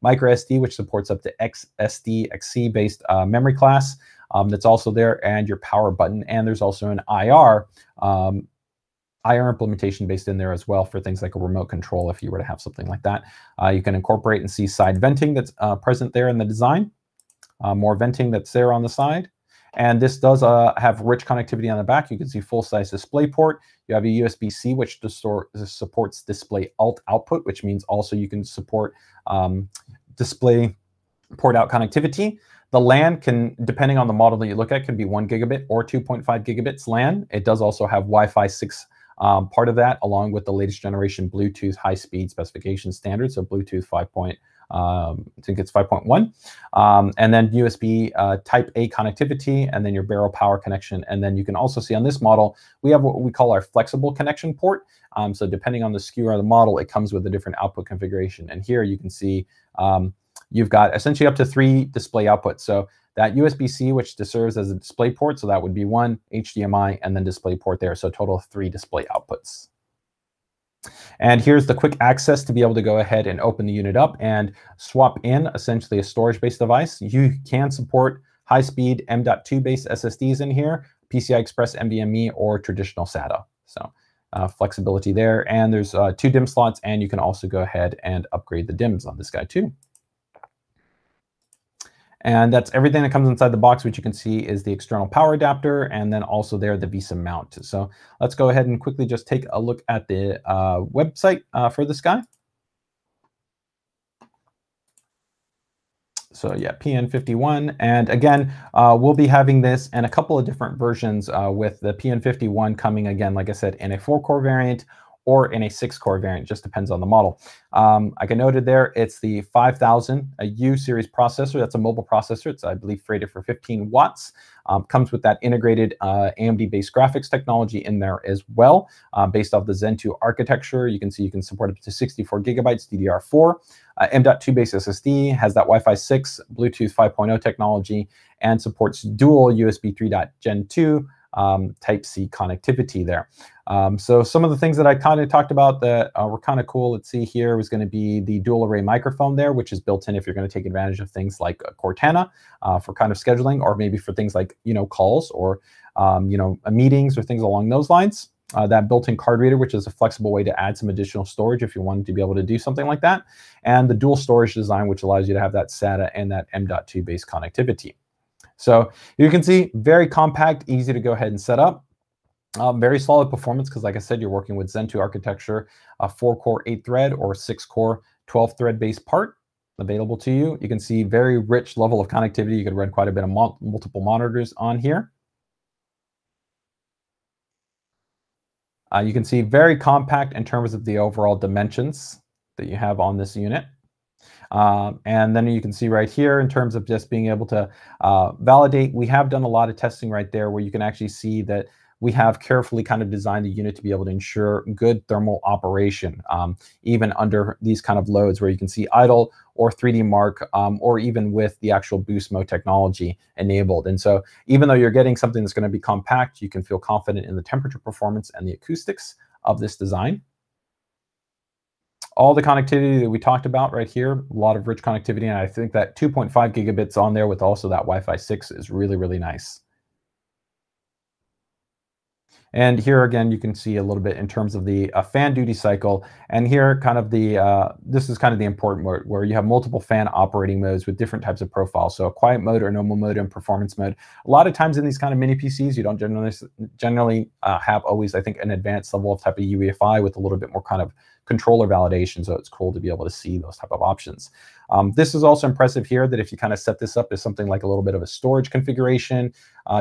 micro SD, which supports up to XC-based memory class. That's also there, and your power button. And there's also an IR implementation based in there as well for things like a remote control if you were to have something like that. You can incorporate and see side venting that's present there in the design. More venting that's there on the side. And this does have rich connectivity on the back. You can see full-size display port. You have a USB-C, which supports display alt output, which means also you can support display port out connectivity. The LAN can, depending on the model that you look at, can be 1 gigabit or 2.5 gigabits LAN. It does also have Wi-Fi 6 part of that, along with the latest generation Bluetooth high-speed specification standards, so Bluetooth 5.1. I think it's 5.1, and then USB Type-A connectivity, and then your barrel power connection. And then you can also see on this model, we have what we call our flexible connection port. So depending on the SKU or the model, it comes with a different output configuration. And here you can see you've got essentially up to 3 display outputs. So that USB-C, which serves as a display port, so that would be 1, HDMI, and then display port there. So a total of 3 display outputs. And here's the quick access to be able to go ahead and open the unit up and swap in essentially a storage-based device. You can support high-speed M.2-based SSDs in here, PCI Express, NVMe, or traditional SATA. So flexibility there. And there's 2 DIMM slots, and you can also go ahead and upgrade the DIMMs on this guy too. And that's everything that comes inside the box, which you can see is the external power adapter, and then also there the VESA mount. So let's go ahead and quickly just take a look at the website for this guy. So yeah, PN51. And again, we'll be having this in a couple of different versions with the PN51 coming again, like I said, in a 4-core variant or in a 6-core variant, just depends on the model. Like I noted there, it's the 5000 U-series processor. That's a mobile processor. It's, I believe, rated for 15 watts. Comes with that integrated AMD-based graphics technology in there as well, based off the Zen 2 architecture. You can see you can support up to 64 gigabytes DDR4. M.2-based SSD, has that Wi-Fi 6, Bluetooth 5.0 technology, and supports dual USB 3.Gen 2, Type-C connectivity there. So some of the things that I kind of talked about that were kind of cool, let's see here, was going to be the dual array microphone there, which is built in if you're going to take advantage of things like Cortana for kind of scheduling, or maybe for things like, you know, calls or, you know, meetings or things along those lines. That built-in card reader, which is a flexible way to add some additional storage if you wanted to be able to do something like that. And the dual storage design, which allows you to have that SATA and that M.2 based connectivity. So you can see, very compact, easy to go ahead and set up. Very solid performance, because like I said, you're working with Zen 2 architecture, a 4-core 8-thread or 6-core 12-thread based part available to you. You can see very rich level of connectivity. You could run quite a bit of multiple monitors on here. You can see very compact in terms of the overall dimensions that you have on this unit. And then you can see right here in terms of just being able to validate. We have done a lot of testing right there where you can actually see that we have carefully kind of designed the unit to be able to ensure good thermal operation, even under these kind of loads where you can see idle or 3D mark, or even with the actual boost mode technology enabled. And so even though you're getting something that's going to be compact, you can feel confident in the temperature performance and the acoustics of this design. All the connectivity that we talked about right here, a lot of rich connectivity, and I think that 2.5 gigabits on there with also that Wi-Fi 6 is really, really nice. And here again, you can see a little bit in terms of the fan duty cycle. And here kind of the, this is kind of the important mode where you have multiple fan operating modes with different types of profiles. So a quiet mode or normal mode and performance mode. A lot of times in these kind of mini PCs, you don't generally have always, I think, an advanced level of type of UEFI with a little bit more kind of controller validation. So it's cool to be able to see those type of options. This is also impressive here that if you kind of set this up as something like a little bit of a storage configuration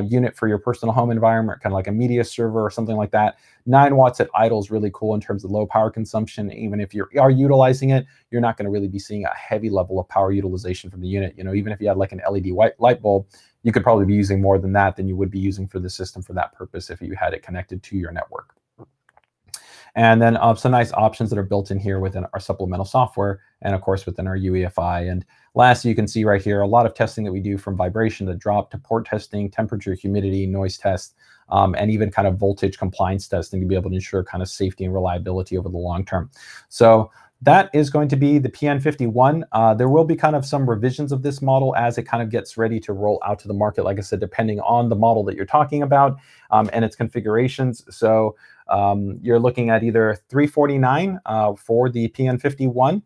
unit for your personal home environment, kind of like a media server or something like that, 9 watts at idle is really cool in terms of low power consumption. Even if you are utilizing it, you're not going to really be seeing a heavy level of power utilization from the unit. You know, even if you had like an LED white light bulb, you could probably be using more than that than you would be using for the system for that purpose if you had it connected to your network. And then some nice options that are built in here within our supplemental software and, of course, within our UEFI. And lastly, you can see right here a lot of testing that we do from vibration to drop to port testing, temperature, humidity, noise test, and even kind of voltage compliance testing to be able to ensure kind of safety and reliability over the long term. So that is going to be the PN51. There will be kind of some revisions of this model as it kind of gets ready to roll out to the market, like I said, depending on the model that you're talking about and its configurations. So you're looking at either $349 for the PN51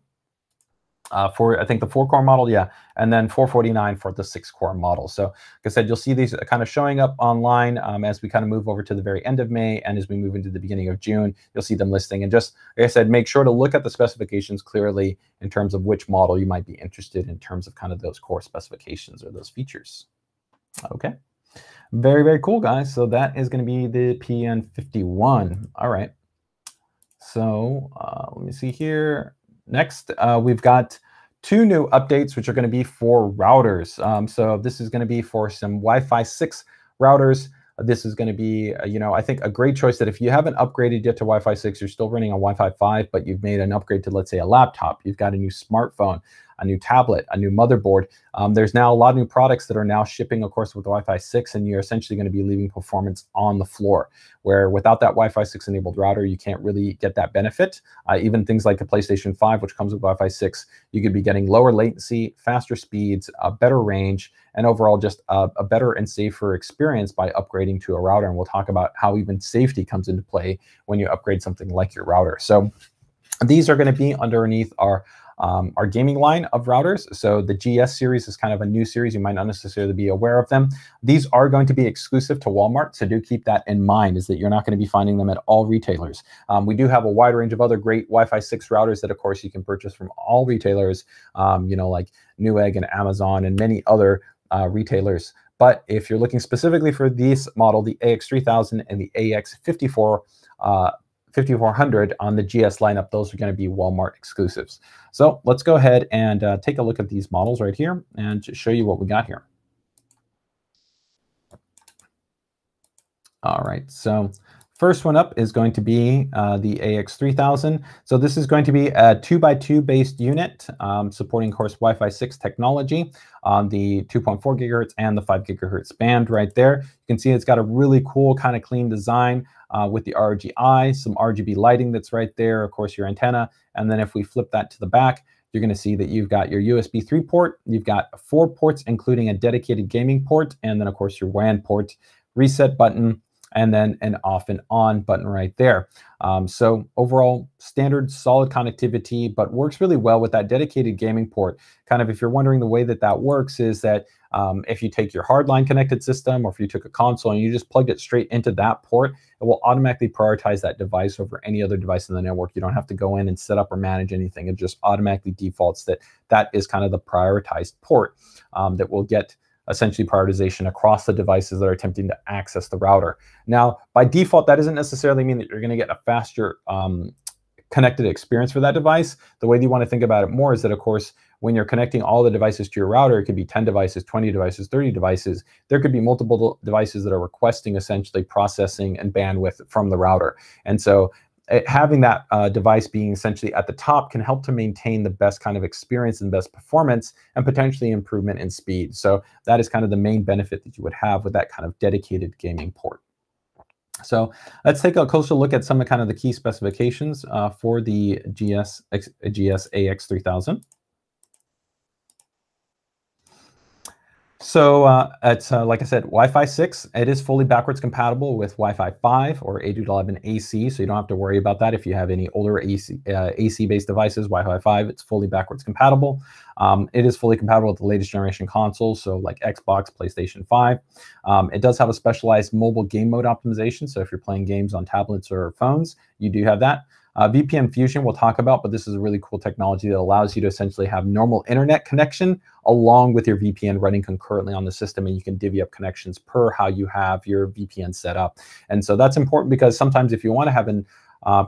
for, I think, the 4-core model, yeah, and then $449 for the 6-core model. So like I said, you'll see these kind of showing up online as we kind of move over to the very end of May, and as we move into the beginning of June, you'll see them listing. And just, like I said, make sure to look at the specifications clearly in terms of which model you might be interested in terms of kind of those core specifications or those features. Okay. Very, very cool, guys. So that is going to be the PN51. All right. So let me see here. Next, we've got 2 new updates, which are going to be for routers. So this is going to be for some Wi-Fi 6 routers. This is going to be, you know, I think a great choice that if you haven't upgraded yet to Wi-Fi 6, you're still running on Wi-Fi 5, but you've made an upgrade to, let's say, a laptop. You've got a new smartphone, a new tablet, a new motherboard. There's now a lot of new products that are now shipping, of course, with Wi-Fi 6, and you're essentially going to be leaving performance on the floor, where without that Wi-Fi 6 enabled router, you can't really get that benefit. Even things like the PlayStation 5, which comes with Wi-Fi 6, you could be getting lower latency, faster speeds, a better range, and overall just a better and safer experience by upgrading to a router. And we'll talk about how even safety comes into play when you upgrade something like your router. So these are going to be underneath our gaming line of routers. So the GS series is kind of a new series. You might not necessarily be aware of them. These are going to be exclusive to Walmart, so do keep that in mind, is that you're not going to be finding them at all retailers. We do have a wide range of other great Wi-Fi 6 routers that, of course, you can purchase from all retailers, you know, like Newegg and Amazon and many other retailers. But if you're looking specifically for this model, the AX3000 and the AX5400 on the GS lineup, those are going to be Walmart exclusives. So let's go ahead and take a look at these models right here and just show you what we got here. All right, so first one up is going to be the AX3000. So this is going to be a 2x2 based unit supporting, of course, Wi-Fi 6 technology on the 2.4 gigahertz and the 5 gigahertz band right there. You can see it's got a really cool kind of clean design with the RGI, some RGB lighting that's right there, of course, your antenna. And then if we flip that to the back, you're going to see that you've got your USB 3 port, you've got 4 ports, including a dedicated gaming port, and then, of course, your WAN port, reset button, and then an off and on button right there. So overall, standard solid connectivity, but works really well with that dedicated gaming port. Kind of, if you're wondering, the way that that works is that if you take your hardline connected system, or if you took a console and you just plugged it straight into that port, it will automatically prioritize that device over any other device in the network. You don't have to go in and set up or manage anything. It just automatically defaults that that is kind of the prioritized port that will get essentially prioritization across the devices that are attempting to access the router. Now, by default, that doesn't necessarily mean that you're going to get a faster connected experience for that device. The way that you want to think about it more is that, of course, when you're connecting all the devices to your router, it could be 10 devices, 20 devices, 30 devices. There could be multiple devices that are requesting essentially processing and bandwidth from the router. And so having that device being essentially at the top can help to maintain the best kind of experience and best performance and potentially improvement in speed. So that is kind of the main benefit that you would have with that kind of dedicated gaming port. So let's take a closer look at some of kind of the key specifications for the GS-AX3000. So it's, like I said, Wi-Fi 6. It is fully backwards compatible with Wi-Fi 5 or 802.11 AC, so you don't have to worry about that. If you have any older AC-based devices, Wi-Fi 5, it's fully backwards compatible. It is fully compatible with the latest generation consoles, so like Xbox, PlayStation 5. It does have a specialized mobile game mode optimization, so if you're playing games on tablets or phones, you do have that. VPN Fusion we'll talk about, but this is a really cool technology that allows you to essentially have normal internet connection along with your VPN running concurrently on the system, and you can divvy up connections per how you have your VPN set up. And so that's important because sometimes if you want to have an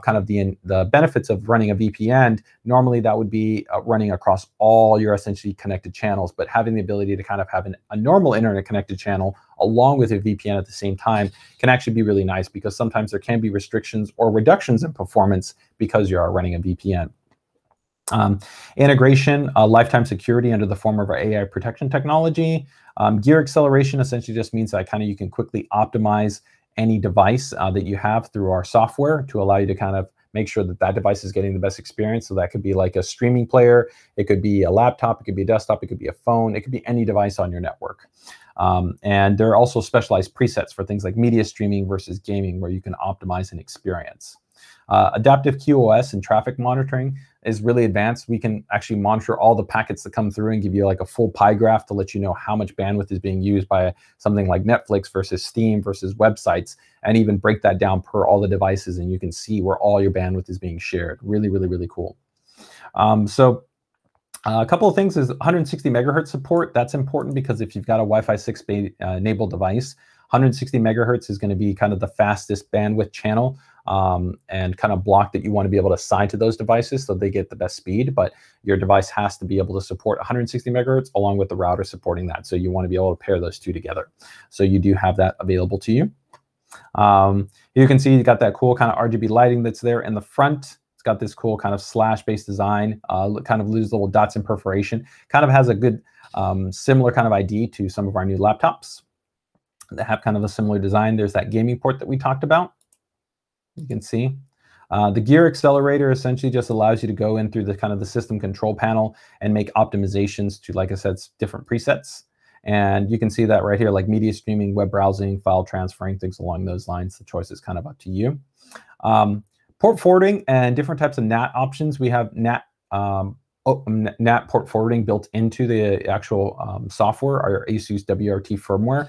kind of the benefits of running a VPN, normally that would be running across all your essentially connected channels, but having the ability to kind of have a normal internet connected channel along with a VPN at the same time can actually be really nice, because sometimes there can be restrictions or reductions in performance because you are running a VPN. Integration, lifetime security under the form of our AI protection technology. Gear acceleration essentially just means that kind of you can quickly optimize any device that you have through our software to allow you to kind of make sure that that device is getting the best experience. So that could be like a streaming player, it could be a laptop, it could be a desktop, it could be a phone, it could be any device on your network. And there are also specialized presets for things like media streaming versus gaming, where you can optimize an experience. Adaptive QoS and traffic monitoring is really advanced. We can actually monitor all the packets that come through and give you like a full pie graph to let you know how much bandwidth is being used by something like Netflix versus Steam versus websites, and even break that down per all the devices, and you can see where all your bandwidth is being shared. Really, really, really cool. A couple of things is 160 megahertz support. That's important because if you've got a Wi-Fi 6 enabled device, 160 megahertz is going to be kind of the fastest bandwidth channel and kind of block that you want to be able to assign to those devices so they get the best speed. But your device has to be able to support 160 megahertz along with the router supporting that. So you want to be able to pair those two together. So you do have that available to you. You can see you got that cool kind of RGB lighting that's there in the front. It's got this cool kind of slash-based design, kind of lose little dots and perforation. Kind of has a good similar kind of idea to some of our new laptops that have kind of a similar design. There's that gaming port that we talked about. You can see. The gear accelerator essentially just allows you to go in through the kind of the system control panel and make optimizations to, like I said, different presets. And you can see that right here, like media streaming, web browsing, file transferring, things along those lines. The choice is kind of up to you. Port forwarding and different types of NAT options. We have NAT port forwarding built into the actual software, our ASUS WRT firmware.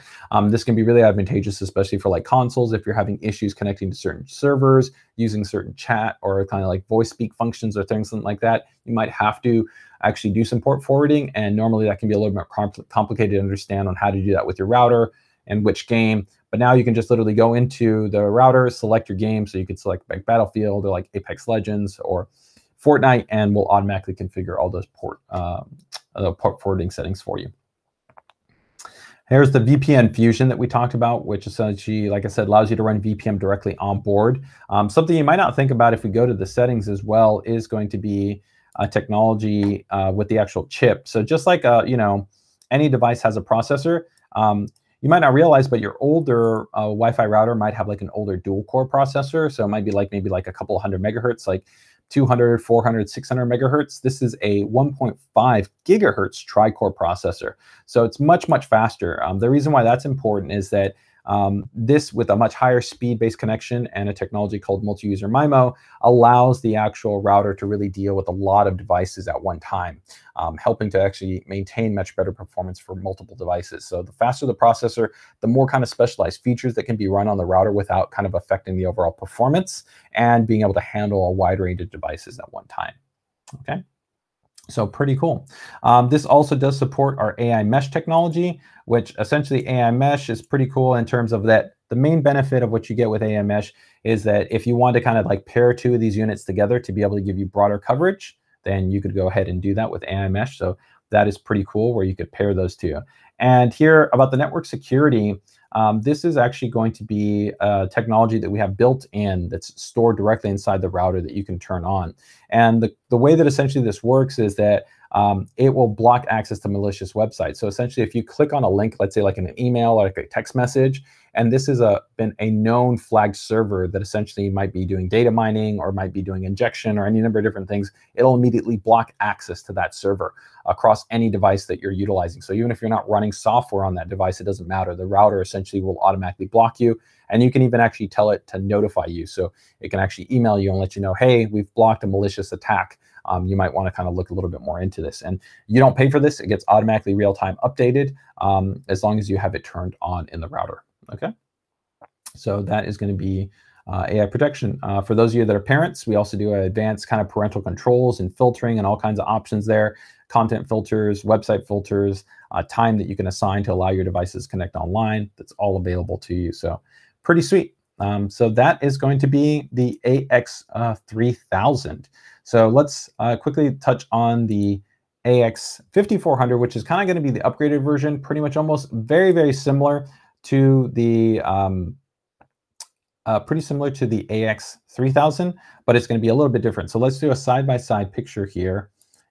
This can be really advantageous, especially for like consoles, if you're having issues connecting to certain servers, using certain chat or kind of like voice speak functions or things like that. You might have to actually do some port forwarding, and normally that can be a little bit more complicated to understand on how to do that with your router and which game. But now you can just literally go into the router, select your game. So you could select like Battlefield or like Apex Legends or Fortnite, and we'll automatically configure all those port forwarding settings for you. Here's the VPN Fusion that we talked about, which essentially, like I said, allows you to run VPN directly on board. Something you might not think about if we go to the settings as well is going to be a technology with the actual chip. So just like, you know, any device has a processor, you might not realize, but your older Wi-Fi router might have like an older dual core processor. So it might be like maybe like a couple hundred megahertz, like 200, 400, 600 megahertz. This is a 1.5 gigahertz tri-core processor. So it's much, much faster. The reason why that's important is that this, with a much higher speed-based connection and a technology called Multi-User MIMO, allows the actual router to really deal with a lot of devices at one time, helping to actually maintain much better performance for multiple devices. So the faster the processor, the more kind of specialized features that can be run on the router without kind of affecting the overall performance and being able to handle a wide range of devices at one time. Okay. So pretty cool. This also does support our AI Mesh technology, which essentially AI Mesh is pretty cool in terms of that. The main benefit of what you get with AI Mesh is that if you want to kind of like pair two of these units together to be able to give you broader coverage, then you could go ahead and do that with AI Mesh. So that is pretty cool where you could pair those two. And here about the network security, this is actually going to be a technology that we have built in that's stored directly inside the router that you can turn on. And the way that essentially this works is that it will block access to malicious websites. So essentially, if you click on a link, let's say like in an email or like a text message, and this is a known flagged server that essentially might be doing data mining or might be doing injection or any number of different things, it'll immediately block access to that server across any device that you're utilizing. So even if you're not running software on that device, it doesn't matter. The router essentially will automatically block you, and you can even actually tell it to notify you. So it can actually email you and let you know, hey, we've blocked a malicious attack. You might want to kind of look a little bit more into this. And you don't pay for this. It gets automatically real-time updated as long as you have it turned on in the router. Okay, so that is going to be AI protection. For those of you that are parents, we also do advanced kind of parental controls and filtering and all kinds of options there, content filters, website filters, time that you can assign to allow your devices to connect online. That's all available to you. So pretty sweet. So that is going to be the AX3000. So let's quickly touch on the AX5400, which is kind of going to be the upgraded version, pretty much almost very, very similar to the pretty similar to the AX3000, but it's going to be a little bit different. So let's do a side-by-side picture here,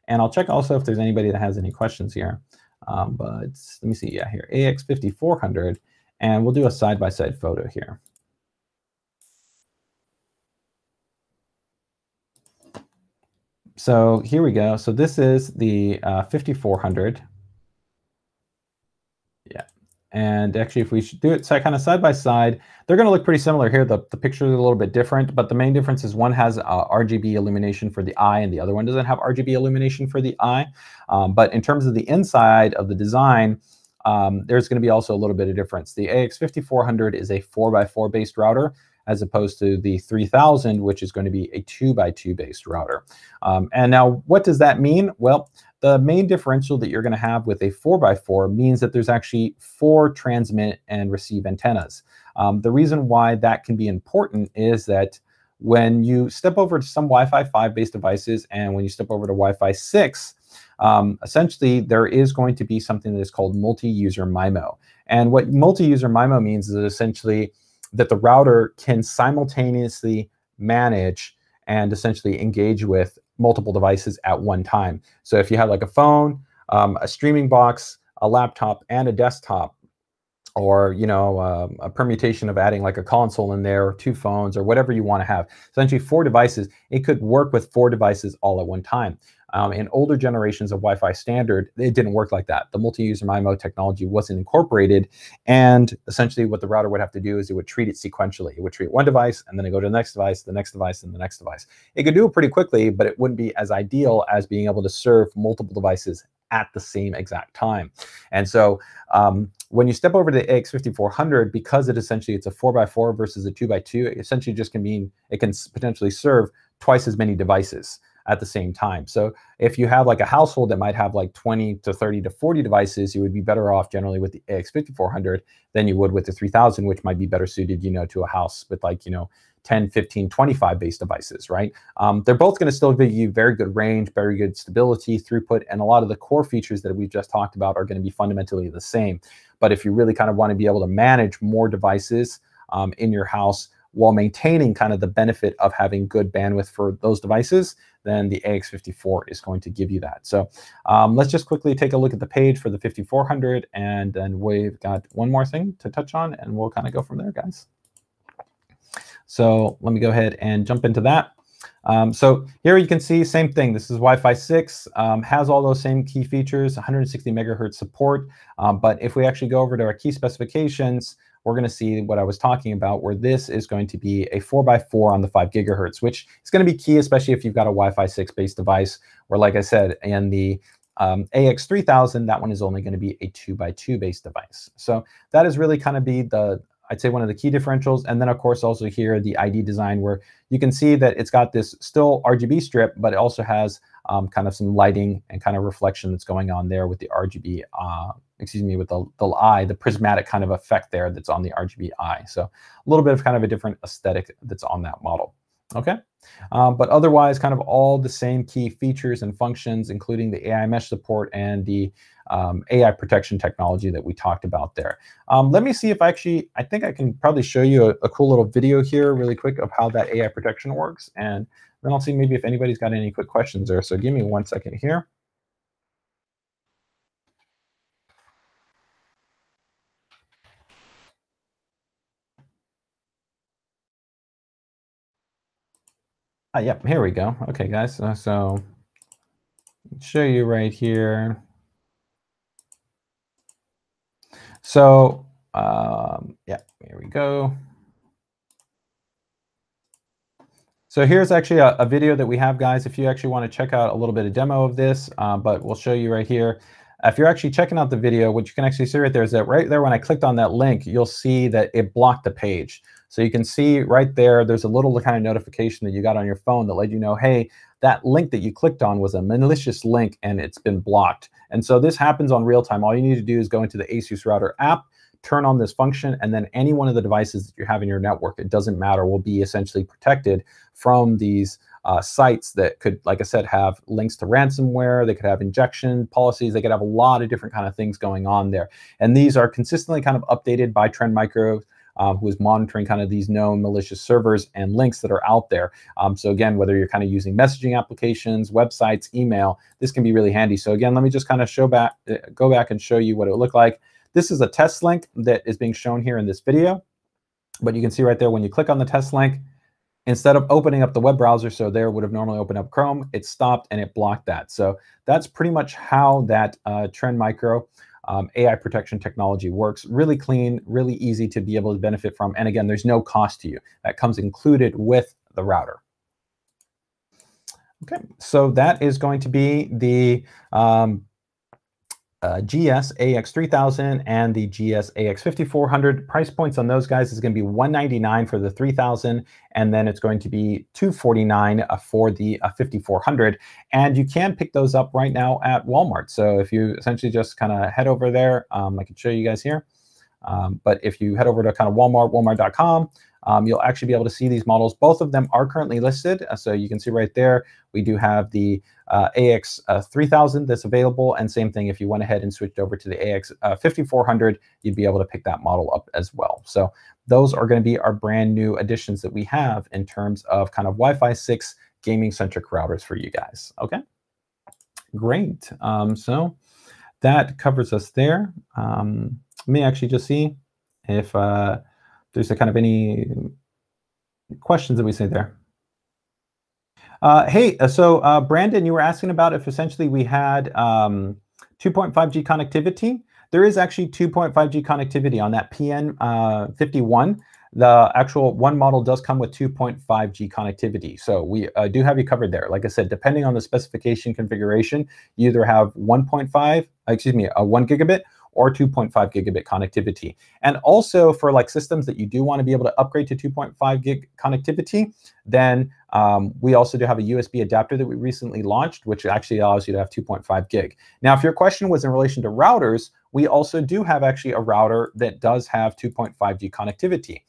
and I'll check also if there's anybody that has any questions here. But let me see, yeah, here AX5400, and we'll do a side-by-side photo here. So here we go. So this is the 5400. And actually, if we should do it kind of side by side, they're going to look pretty similar here. The pictures are a little bit different, but the main difference is one has RGB illumination for the eye, and the other one doesn't have RGB illumination for the eye. But in terms of the inside of the design, there's going to be also a little bit of difference. The AX5400 is a 4x4 based router, as opposed to the 3000, which is going to be a 2x2 based router. And now, what does that mean? Well, the main differential that you're going to have with a 4x4 means that there's actually 4 transmit and receive antennas. The reason why that can be important is that when you step over to some Wi-Fi 5 based devices and when you step over to Wi-Fi 6, essentially there is going to be something that is called multi-user MIMO. And what multi-user MIMO means is that essentially that the router can simultaneously manage and essentially engage with multiple devices at one time. So if you have like a phone, a streaming box, a laptop, and a desktop, or you know a permutation of adding like a console in there, or 2 phones, or whatever you want to have, essentially 4 devices, it could work with 4 devices all at one time. In older generations of Wi-Fi standard, it didn't work like that. The multi-user MIMO technology wasn't incorporated, and essentially what the router would have to do is it would treat it sequentially. It would treat one device, and then it go to the next device, and the next device. It could do it pretty quickly, but it wouldn't be as ideal as being able to serve multiple devices at the same exact time. And so when you step over to the AX5400, because it essentially it's a 4x4 versus a 2x2, it essentially just can mean it can potentially serve twice as many devices at the same time. So if you have like a household that might have like 20 to 30 to 40 devices, you would be better off generally with the AX5400 than you would with the 3000, which might be better suited, you know, to a house with like, you know, 10, 15, 25 based devices, right? They're both going to still give you very good range, very good stability, throughput, and a lot of the core features that we've just talked about are going to be fundamentally the same. But if you really kind of want to be able to manage more devices in your house, while maintaining kind of the benefit of having good bandwidth for those devices, then the AX54 is going to give you that. So let's just quickly take a look at the page for the 5400, and then we've got one more thing to touch on, and we'll kind of go from there, guys. So let me go ahead and jump into that. So here you can see same thing. This is Wi-Fi 6, has all those same key features, 160 megahertz support. But if we actually go over to our key specifications, we're going to see what I was talking about, where this is going to be a 4x4 on the 5 gigahertz, which is going to be key, especially if you've got a Wi-Fi 6 based device, where, like I said, in the AX3000, that one is only going to be a 2x2 based device. So that is really kind of be the, I'd say, one of the key differentials. And then, of course, also here, the ID design, where you can see that it's got this still RGB strip, but it also has kind of some lighting and kind of reflection that's going on there with the RGB, with the prismatic kind of effect there that's on the RGB eye. So a little bit of kind of a different aesthetic that's on that model. Okay, but otherwise kind of all the same key features and functions, including the AI mesh support and the AI protection technology that we talked about there. Let me see if I think I can probably show you a cool little video here really quick of how that AI protection works. And then I'll see maybe if anybody's got any quick questions there. So give me one second here. Yep, here we go. Okay, guys, so show you right here. So, yeah, here we go. So here's actually a video that we have, guys, if you actually want to check out a little bit of demo of this, but we'll show you right here. If you're actually checking out the video, what you can actually see right there is that right there when I clicked on that link, you'll see that it blocked the page. So you can see right there, there's a little kind of notification that you got on your phone that let you know, hey, that link that you clicked on was a malicious link and it's been blocked. And so this happens on real time. All you need to do is go into the ASUS router app, turn on this function, and then any one of the devices that you have in your network, it doesn't matter, will be essentially protected from these sites that could, like I said, have links to ransomware, they could have injection policies, they could have a lot of different kind of things going on there. And these are consistently kind of updated by Trend Micro, who is monitoring kind of these known malicious servers and links that are out there. So again, whether you're kind of using messaging applications, websites, email, this can be really handy. So again, let me just kind of go back and show you what it looked like. This is a test link that is being shown here in this video, but you can see right there when you click on the test link, instead of opening up the web browser, so there would have normally opened up Chrome, it stopped and it blocked that. So that's pretty much how that Trend Micro AI protection technology works. Really clean, really easy to be able to benefit from. And again, there's no cost to you. That comes included with the router. Okay, so that is going to be the GS-AX3000 and the GS-AX5400. Price points on those guys is going to be $199 for the 3000, and then it's going to be $249 for the 5400. And you can pick those up right now at Walmart. So if you essentially just kind of head over there, I can show you guys here. But if you head over to kind of Walmart, walmart.com, you'll actually be able to see these models. Both of them are currently listed. So you can see right there, we do have the AX3000 that's available. And same thing, if you went ahead and switched over to the AX5400, you'd be able to pick that model up as well. So those are going to be our brand new additions that we have in terms of kind of Wi-Fi 6 gaming-centric routers for you guys. Okay, great. So that covers us there. Let me actually just see if there's a kind of any questions that we see there. Hey, so Brandon, you were asking about if essentially we had 2.5G connectivity. There is actually 2.5G connectivity on that PN51. The actual one model does come with 2.5G connectivity. So we do have you covered there. Like I said, depending on the specification configuration, you either have 1 gigabit or 2.5 gigabit connectivity. And also for like systems that you do want to be able to upgrade to 2.5 gig connectivity, then we also do have a USB adapter that we recently launched, which actually allows you to have 2.5 gig. Now, if your question was in relation to routers, we also do have actually a router that does have 2.5G connectivity.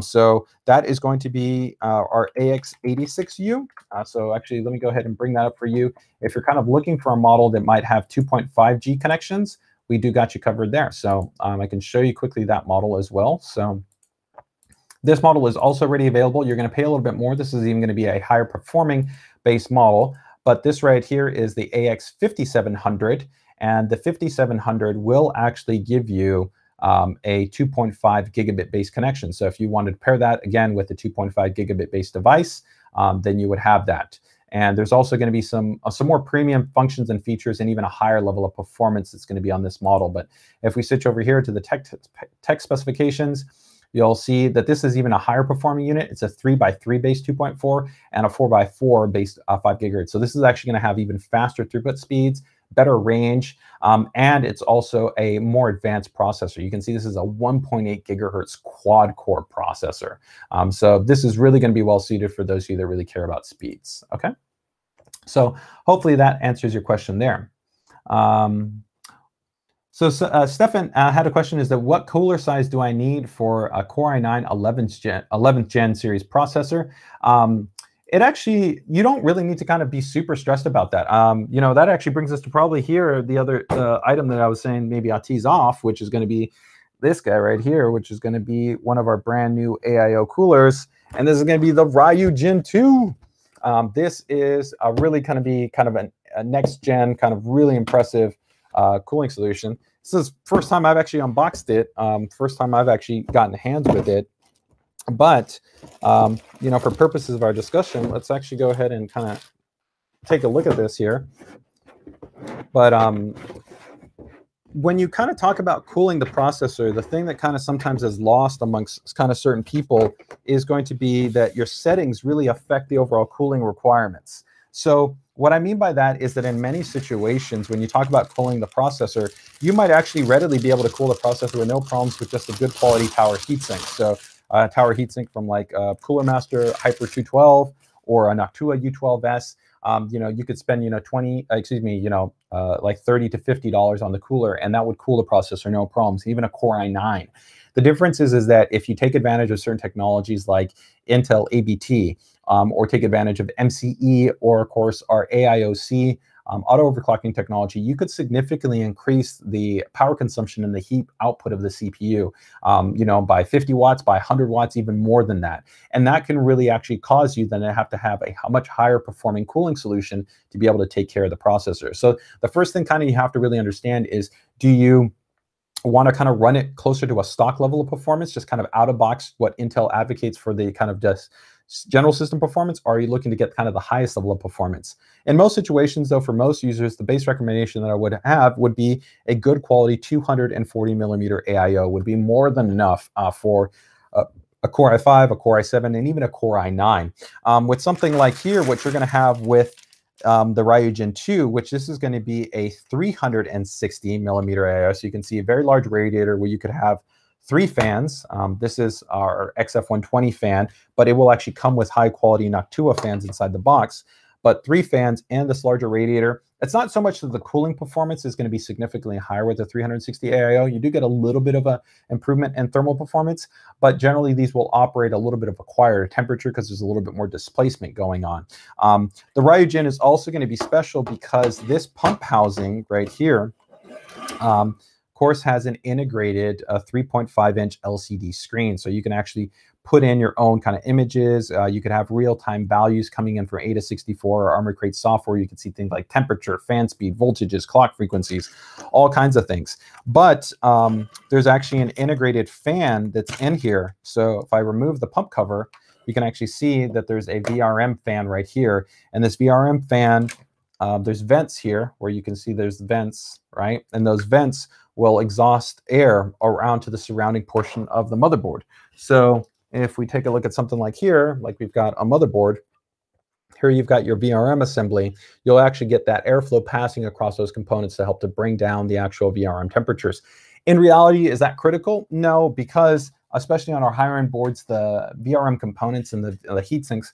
So that is going to be our AX86U. So actually, let me go ahead and bring that up for you. If you're kind of looking for a model that might have 2.5G connections, we do got you covered there. So I can show you quickly that model as well. So this model is also already available. You're going to pay a little bit more. This is even going to be a higher performing base model. But this right here is the AX5700. And the 5700 will actually give you a 2.5 gigabit base connection. So if you wanted to pair that again with the 2.5 gigabit base device, then you would have that. And there's also going to be some more premium functions and features and even a higher level of performance that's going to be on this model. But if we switch over here to the tech specifications, you'll see that this is even a higher performing unit. It's a 3x3 base 2.4 and a 4x4 base 5 gigahertz. So this is actually going to have even faster throughput speeds, better range, and it's also a more advanced processor. You can see this is a 1.8 gigahertz quad-core processor. So this is really going to be well-suited for those of you that really care about speeds. Okay, So hopefully that answers your question there. Stefan had a question, is that what cooler size do I need for a Core i9 11th gen series processor? It actually, you don't really need to kind of be super stressed about that. You know, that actually brings us to probably here, the other item that I was saying maybe I'll tease off, which is going to be this guy right here, which is going to be one of our brand new AIO coolers. And this is going to be the Ryujin 2. This is really going to be kind of a next gen, kind of really impressive cooling solution. This is the first time I've actually unboxed it. First time I've actually gotten hands with it. But, you know, for purposes of our discussion, let's actually go ahead and kind of take a look at this here. But when you kind of talk about cooling the processor, the thing that kind of sometimes is lost amongst kind of certain people is going to be that your settings really affect the overall cooling requirements. So what I mean by that is that in many situations, when you talk about cooling the processor, you might actually readily be able to cool the processor with no problems with just a good quality tower heatsink. So tower heatsink from like Cooler Master Hyper 212 or a Noctua U12S. You know, you could spend, you know, like $30 to $50 on the cooler, and that would cool the processor no problems, even a Core i9. The difference is that if you take advantage of certain technologies like Intel ABT, or take advantage of MCE, or of course our AIOC auto overclocking technology, you could significantly increase the power consumption and the heat output of the CPU, you know, by 50 watts, by 100 watts, even more than that. And that can really actually cause you then to have a much higher performing cooling solution to be able to take care of the processor. So the first thing kind of you have to really understand is, do you want to kind of run it closer to a stock level of performance, just kind of out of box, what Intel advocates for the kind of just general system performance, or are you looking to get kind of the highest level of performance? In most situations, though, for most users, the base recommendation that I would have would be a good quality 240 millimeter AIO would be more than enough for a Core i5, a Core i7, and even a Core i9. With something like here, what you're going to have with the Ryujin 2, which this is going to be a 360 millimeter AIO. So you can see a very large radiator where you could have 3 fans. This is our XF120 fan, but it will actually come with high quality Noctua fans inside the box, but 3 fans and this larger radiator. It's not so much that the cooling performance is going to be significantly higher with the 360 AIO. You do get a little bit of an improvement in thermal performance, but generally these will operate a little bit of a quieter temperature because there's a little bit more displacement going on. The Ryujin is also going to be special because this pump housing right here, course has an integrated 3.5-inch LCD screen, so you can actually put in your own kind of images. You could have real-time values coming in for ADA 64 or Armory Crate software. You can see things like temperature, fan speed, voltages, clock frequencies, all kinds of things. But there's actually an integrated fan that's in here. So if I remove the pump cover, you can actually see that there's a VRM fan right here, and this VRM fan, there's vents here where you can see there's vents, right? And those vents will exhaust air around to the surrounding portion of the motherboard. So if we take a look at something like here, like we've got a motherboard, here you've got your VRM assembly, you'll actually get that airflow passing across those components to help to bring down the actual VRM temperatures. In reality, is that critical? No, because especially on our higher end boards, the VRM components and the heat sinks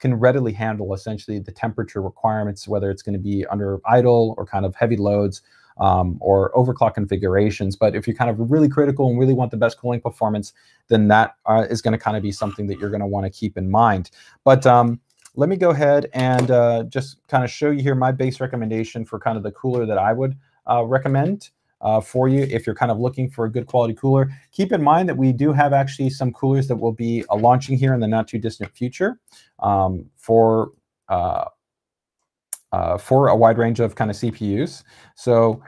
can readily handle essentially the temperature requirements, whether it's going to be under idle or kind of heavy loads or overclock configurations. But if you're kind of really critical and really want the best cooling performance, then that is going to kind of be something that you're going to want to keep in mind. But let me go ahead and just kind of show you here my base recommendation for kind of the cooler that I would recommend for you if you're kind of looking for a good quality cooler. Keep in mind that we do have actually some coolers that will be launching here in the not too distant future for a wide range of kind of CPUs. So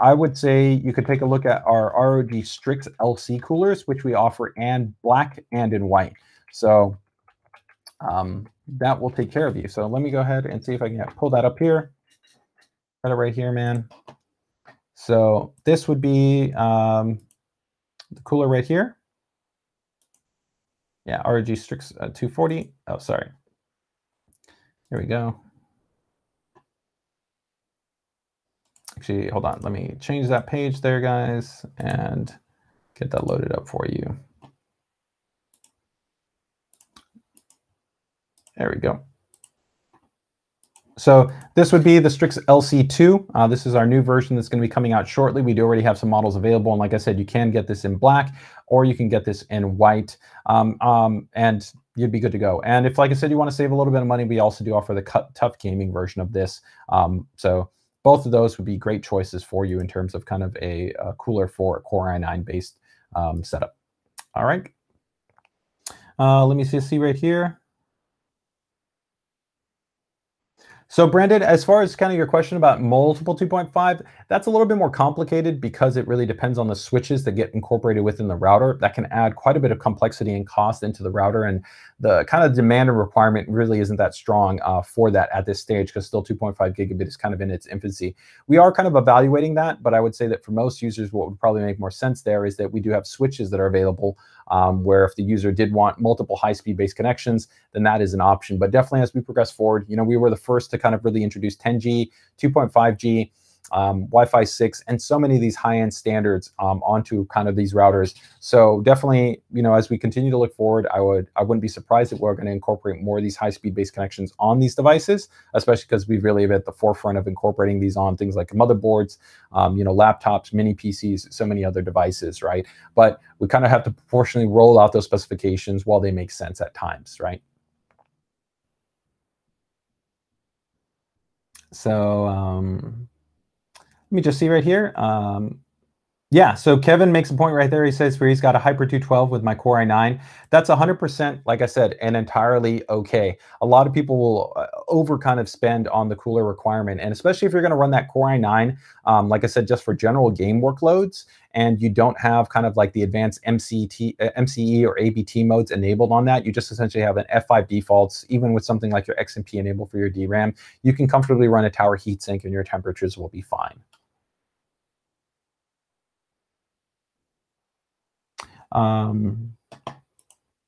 I would say you could take a look at our ROG Strix LC coolers, which we offer in black and in white. So that will take care of you. So let me go ahead and see if I can pull that up here. Got it right here, man. So this would be the cooler right here. Yeah, ROG Strix 240. Oh, sorry. Here we go. Actually, hold on. Let me change that page there, guys, and get that loaded up for you. There we go. So this would be the Strix LC2. This is our new version that's going to be coming out shortly. We do already have some models available. And like I said, you can get this in black or you can get this in white and you'd be good to go. And if, like I said, you want to save a little bit of money, we also do offer the tough gaming version of this. So both of those would be great choices for you in terms of kind of a cooler for a Core i9 based setup. All right. Let me see right here. So Brandon, as far as kind of your question about multiple 2.5, that's a little bit more complicated because it really depends on the switches that get incorporated within the router. That can add quite a bit of complexity and cost into the router, and the kind of demand and requirement really isn't that strong for that at this stage because still 2.5 gigabit is kind of in its infancy. We are kind of evaluating that, but I would say that for most users, what would probably make more sense there is that we do have switches that are available where if the user did want multiple high-speed based connections, then that is an option. But definitely as we progress forward, you know, we were the first to kind of really introduce 10G, 2.5G, Wi-Fi 6, and so many of these high-end standards onto kind of these routers. So definitely, you know, as we continue to look forward, I wouldn't be surprised if we're going to incorporate more of these high-speed based connections on these devices, especially because we've really been at the forefront of incorporating these on things like motherboards, you know, laptops, mini PCs, so many other devices, right? But we kind of have to proportionally roll out those specifications while they make sense at times, right? So let me just see right here. Yeah, so Kevin makes a point right there. He says where he's got a Hyper 212 with my Core i9. That's 100%, like I said, and entirely okay. A lot of people will over kind of spend on the cooler requirement. And especially if you're going to run that Core i9, like I said, just for general game workloads, and you don't have kind of like the advanced MCE or ABT modes enabled on that. You just essentially have an F5 defaults. Even with something like your XMP enabled for your DRAM, you can comfortably run a tower heatsink and your temperatures will be fine.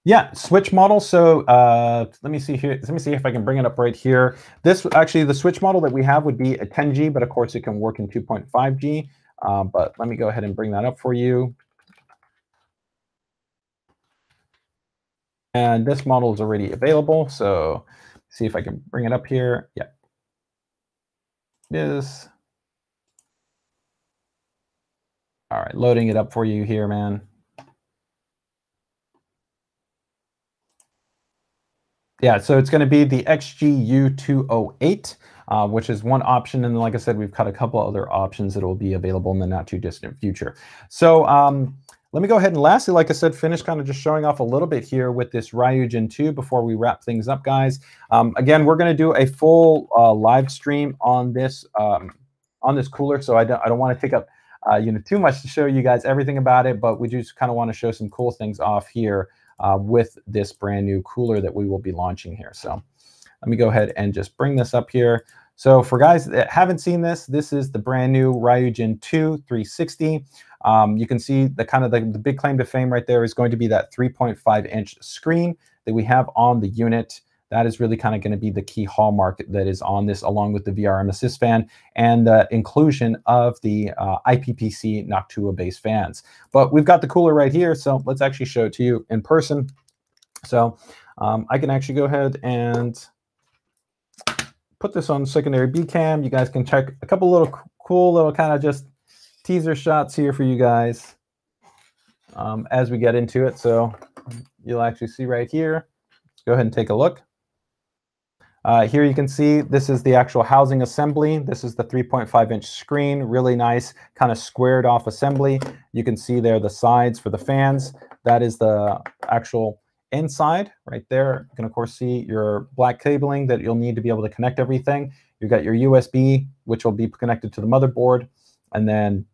Yeah, switch model. So let me see here. Let me see if I can bring it up right here. This actually, the switch model that we have would be a 10G, but of course it can work in 2.5G. But let me go ahead and bring that up for you. And this model is already available. So see if I can bring it up here. Yeah. Yes. All right, loading it up for you here, man. Yeah, so it's going to be the XGU208. Which is one option. And then, like I said, we've got a couple other options that will be available in the not too distant future. So let me go ahead and lastly, like I said, finish kind of just showing off a little bit here with this Ryujin 2 before we wrap things up, guys. Again, we're going to do a full live stream on this cooler. So I don't want to take up you know, too much to show you guys everything about it, but we just kind of want to show some cool things off here with this brand new cooler that we will be launching here. So let me go ahead and just bring this up here. So for guys that haven't seen this, this is the brand new Ryujin 2 360. You can see the kind of the big claim to fame right there is going to be that 3.5-inch screen that we have on the unit. That is really kind of going to be the key hallmark that is on this, along with the VRM assist fan and the inclusion of the IPPC Noctua-based fans. But we've got the cooler right here, so let's actually show it to you in person. So I can actually go ahead and put this on secondary B cam. You guys can check a couple little cool little kind of just teaser shots here for you guys as we get into it. So you'll actually see right here. Go ahead and take a look. Here you can see this is the actual housing assembly. This is the 3.5-inch screen, really nice kind of squared off assembly. You can see there the sides for the fans. That is the actual inside right there. You can of course see your black cabling that you'll need to be able to connect everything. You've got your USB, which will be connected to the motherboard, and then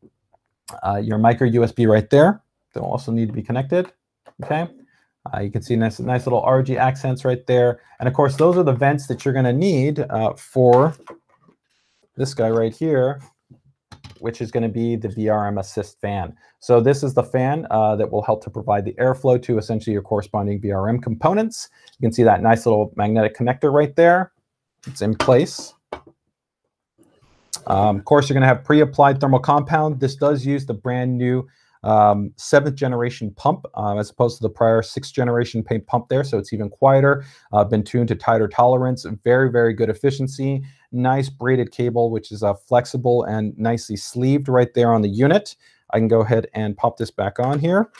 your micro USB right there. They'll also need to be connected. Okay, you can see nice little RG accents right there, and of course those are the vents that you're going to need for this guy right here, which is going to be the VRM assist fan. So this is the fan that will help to provide the airflow to essentially your corresponding VRM components. You can see that nice little magnetic connector right there. It's in place. Of course, you're going to have pre-applied thermal compound. This does use the brand new 7th-generation pump as opposed to the prior 6th-generation paint pump there. So it's even quieter, been tuned to tighter tolerance, very, very good efficiency. nice braided cable, which is flexible and nicely sleeved right there on the unit. I can go ahead and pop this back on here.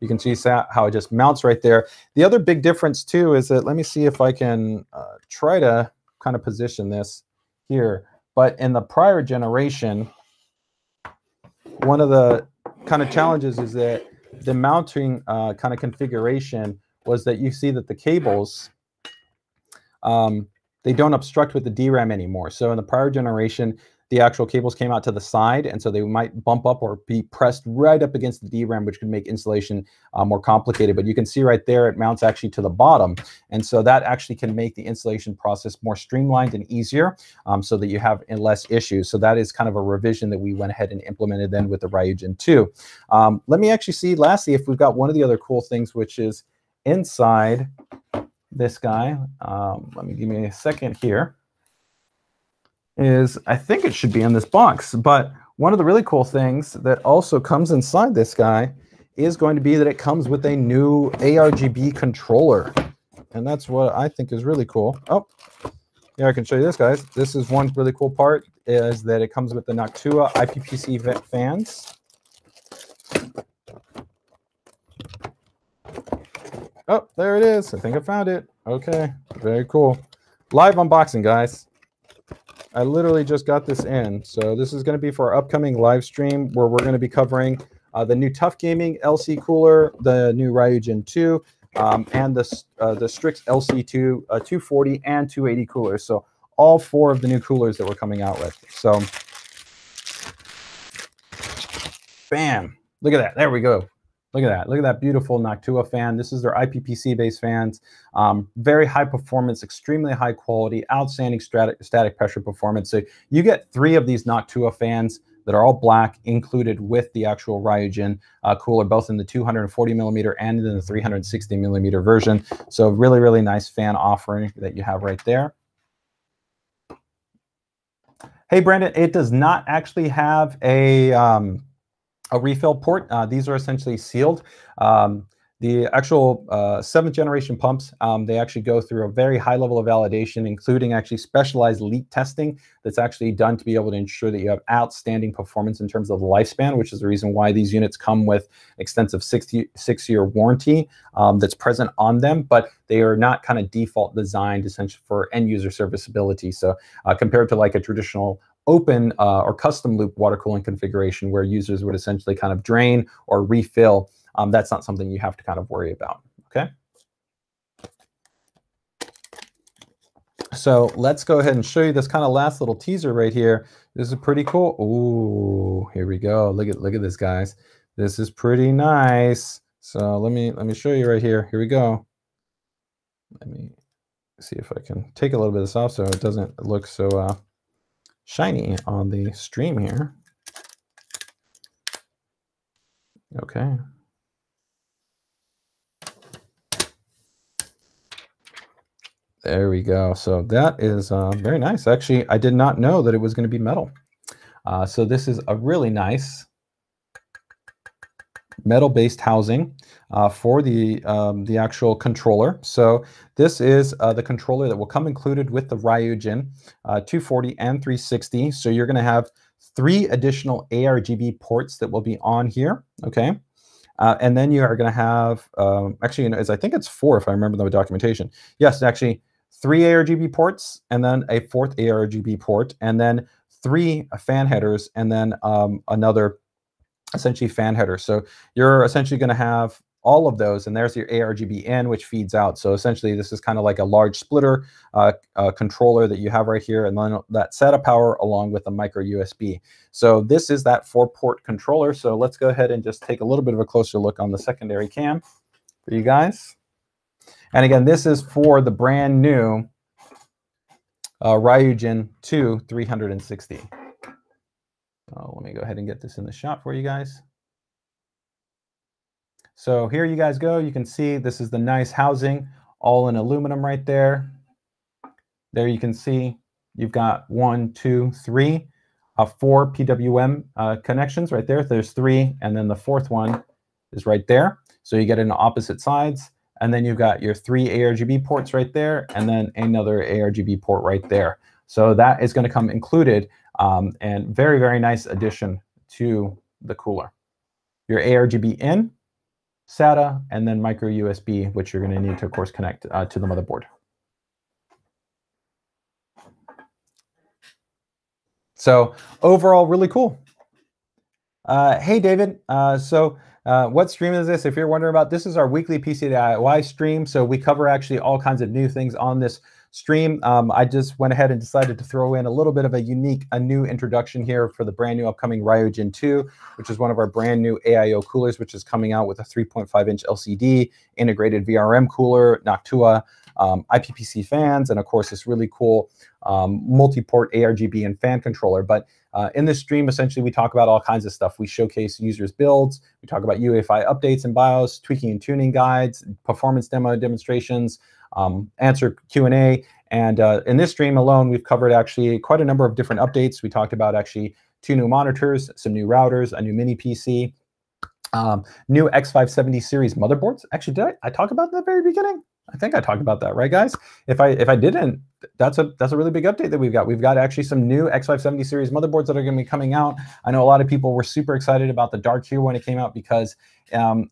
You can see how it just mounts right there. The other big difference too is that, let me see if I can try to kind of position this here. But in the prior generation, one of the kind of challenges is that the mounting kind of configuration was that you see that the cables, they don't obstruct with the DRAM anymore. So in the prior generation, the actual cables came out to the side, and so they might bump up or be pressed right up against the DRAM, which could make installation more complicated. But you can see right there, it mounts actually to the bottom. And so that actually can make the installation process more streamlined and easier, so that you have less issues. So that is kind of a revision that we went ahead and implemented then with the Ryujin 2. Let me actually see, lastly, if we've got one of the other cool things, which is inside this guy. Give me a second here. Is I think it should be in this box, but one of the really cool things that also comes inside this guy is going to be that it comes with a new ARGB controller, and that's what I think is really cool. Oh, yeah, I can show you this, guys. This is one really cool part, is that it comes with the Noctua IPPC fans. Oh, there it is. I think I found it. Okay, very cool. Live unboxing, guys. I literally just got this in. So this is going to be for our upcoming live stream where we're going to be covering the new Tough Gaming LC cooler, the new Ryujin 2, and the Strix LC2 240 and 280 coolers. So all four of the new coolers that we're coming out with. So bam, look at that. There we go. Look at that. Look at that beautiful Noctua fan. This is their IPPC-based fans. Very high performance, extremely high quality, outstanding static pressure performance. So you get three of these Noctua fans that are all black included with the actual Ryujin cooler, both in the 240 millimeter and in the 360 millimeter version. So really, really nice fan offering that you have right there. Hey, Brandon, it does not actually have a refill port. These are essentially sealed. The actual 7th generation pumps, they actually go through a very high level of validation, including actually specialized leak testing that's actually done to be able to ensure that you have outstanding performance in terms of the lifespan, which is the reason why these units come with extensive six-year warranty that's present on them, but they are not kind of default designed essentially for end-user serviceability. So compared to like a traditional open or custom loop water cooling configuration where users would essentially kind of drain or refill, that's not something you have to kind of worry about, okay? So let's go ahead and show you this kind of last little teaser right here. This is pretty cool. Ooh, here we go. Look at this, guys. This is pretty nice. So let me show you right here. Here we go. Let me see if I can take a little bit of this off so it doesn't look so shiny on the stream here. Okay. There we go. So that is very nice. Actually, I did not know that it was going to be metal. So this is a really nice metal-based housing for the actual controller. So this is the controller that will come included with the Ryujin 240 and 360. So you're going to have three additional ARGB ports that will be on here, okay? And then you are going to have, actually, you know, I think it's four if I remember the documentation. Yes, actually, three ARGB ports and then a fourth ARGB port and then three fan headers and then another essentially fan header. So you're essentially going to have all of those, and there's your ARGB in, which feeds out. So essentially this is kind of like a large splitter controller that you have right here, and then that SATA power along with a micro USB. So this is that four-port controller. So let's go ahead and just take a little bit of a closer look on the secondary cam for you guys. And again, this is for the brand new Ryujin 2 360. Let me go ahead and get this in the shop for you guys. So here you guys go. You can see this is the nice housing, all in aluminum right there. There you can see you've got 1, 2, 3, four PWM connections right there. There's three, and then the fourth one is right there. So you get into opposite sides, and then you've got your three ARGB ports right there, and then another ARGB port right there. So that is going to come included, and very, very nice addition to the cooler. Your ARGB in, SATA, and then micro USB, which you're going to need to, of course, connect to the motherboard. So overall, really cool. Hey, David. What stream is this? If you're wondering about, this is our weekly PCDIY stream. So we cover actually all kinds of new things on this stream. I just went ahead and decided to throw in a little bit of a new introduction here for the brand new upcoming Ryujin 2, which is one of our brand new AIO coolers, which is coming out with a 3.5-inch LCD, integrated VRM cooler, Noctua, IPPC fans, and of course this really cool multi-port ARGB and fan controller. But in this stream, essentially, we talk about all kinds of stuff. We showcase users' builds. We talk about UEFI updates and BIOS, tweaking and tuning guides, performance demo demonstrations, answer Q&A. And in this stream alone, we've covered actually quite a number of different updates. We talked about actually 2 new monitors, some new routers, a new mini PC, new X570 series motherboards. Actually, did I talk about that at the very beginning? I think I talked about that, right, guys? If I didn't, that's a really big update that we've got. We've got actually some new X570 series motherboards that are going to be coming out. I know a lot of people were super excited about the Dark Hue when it came out because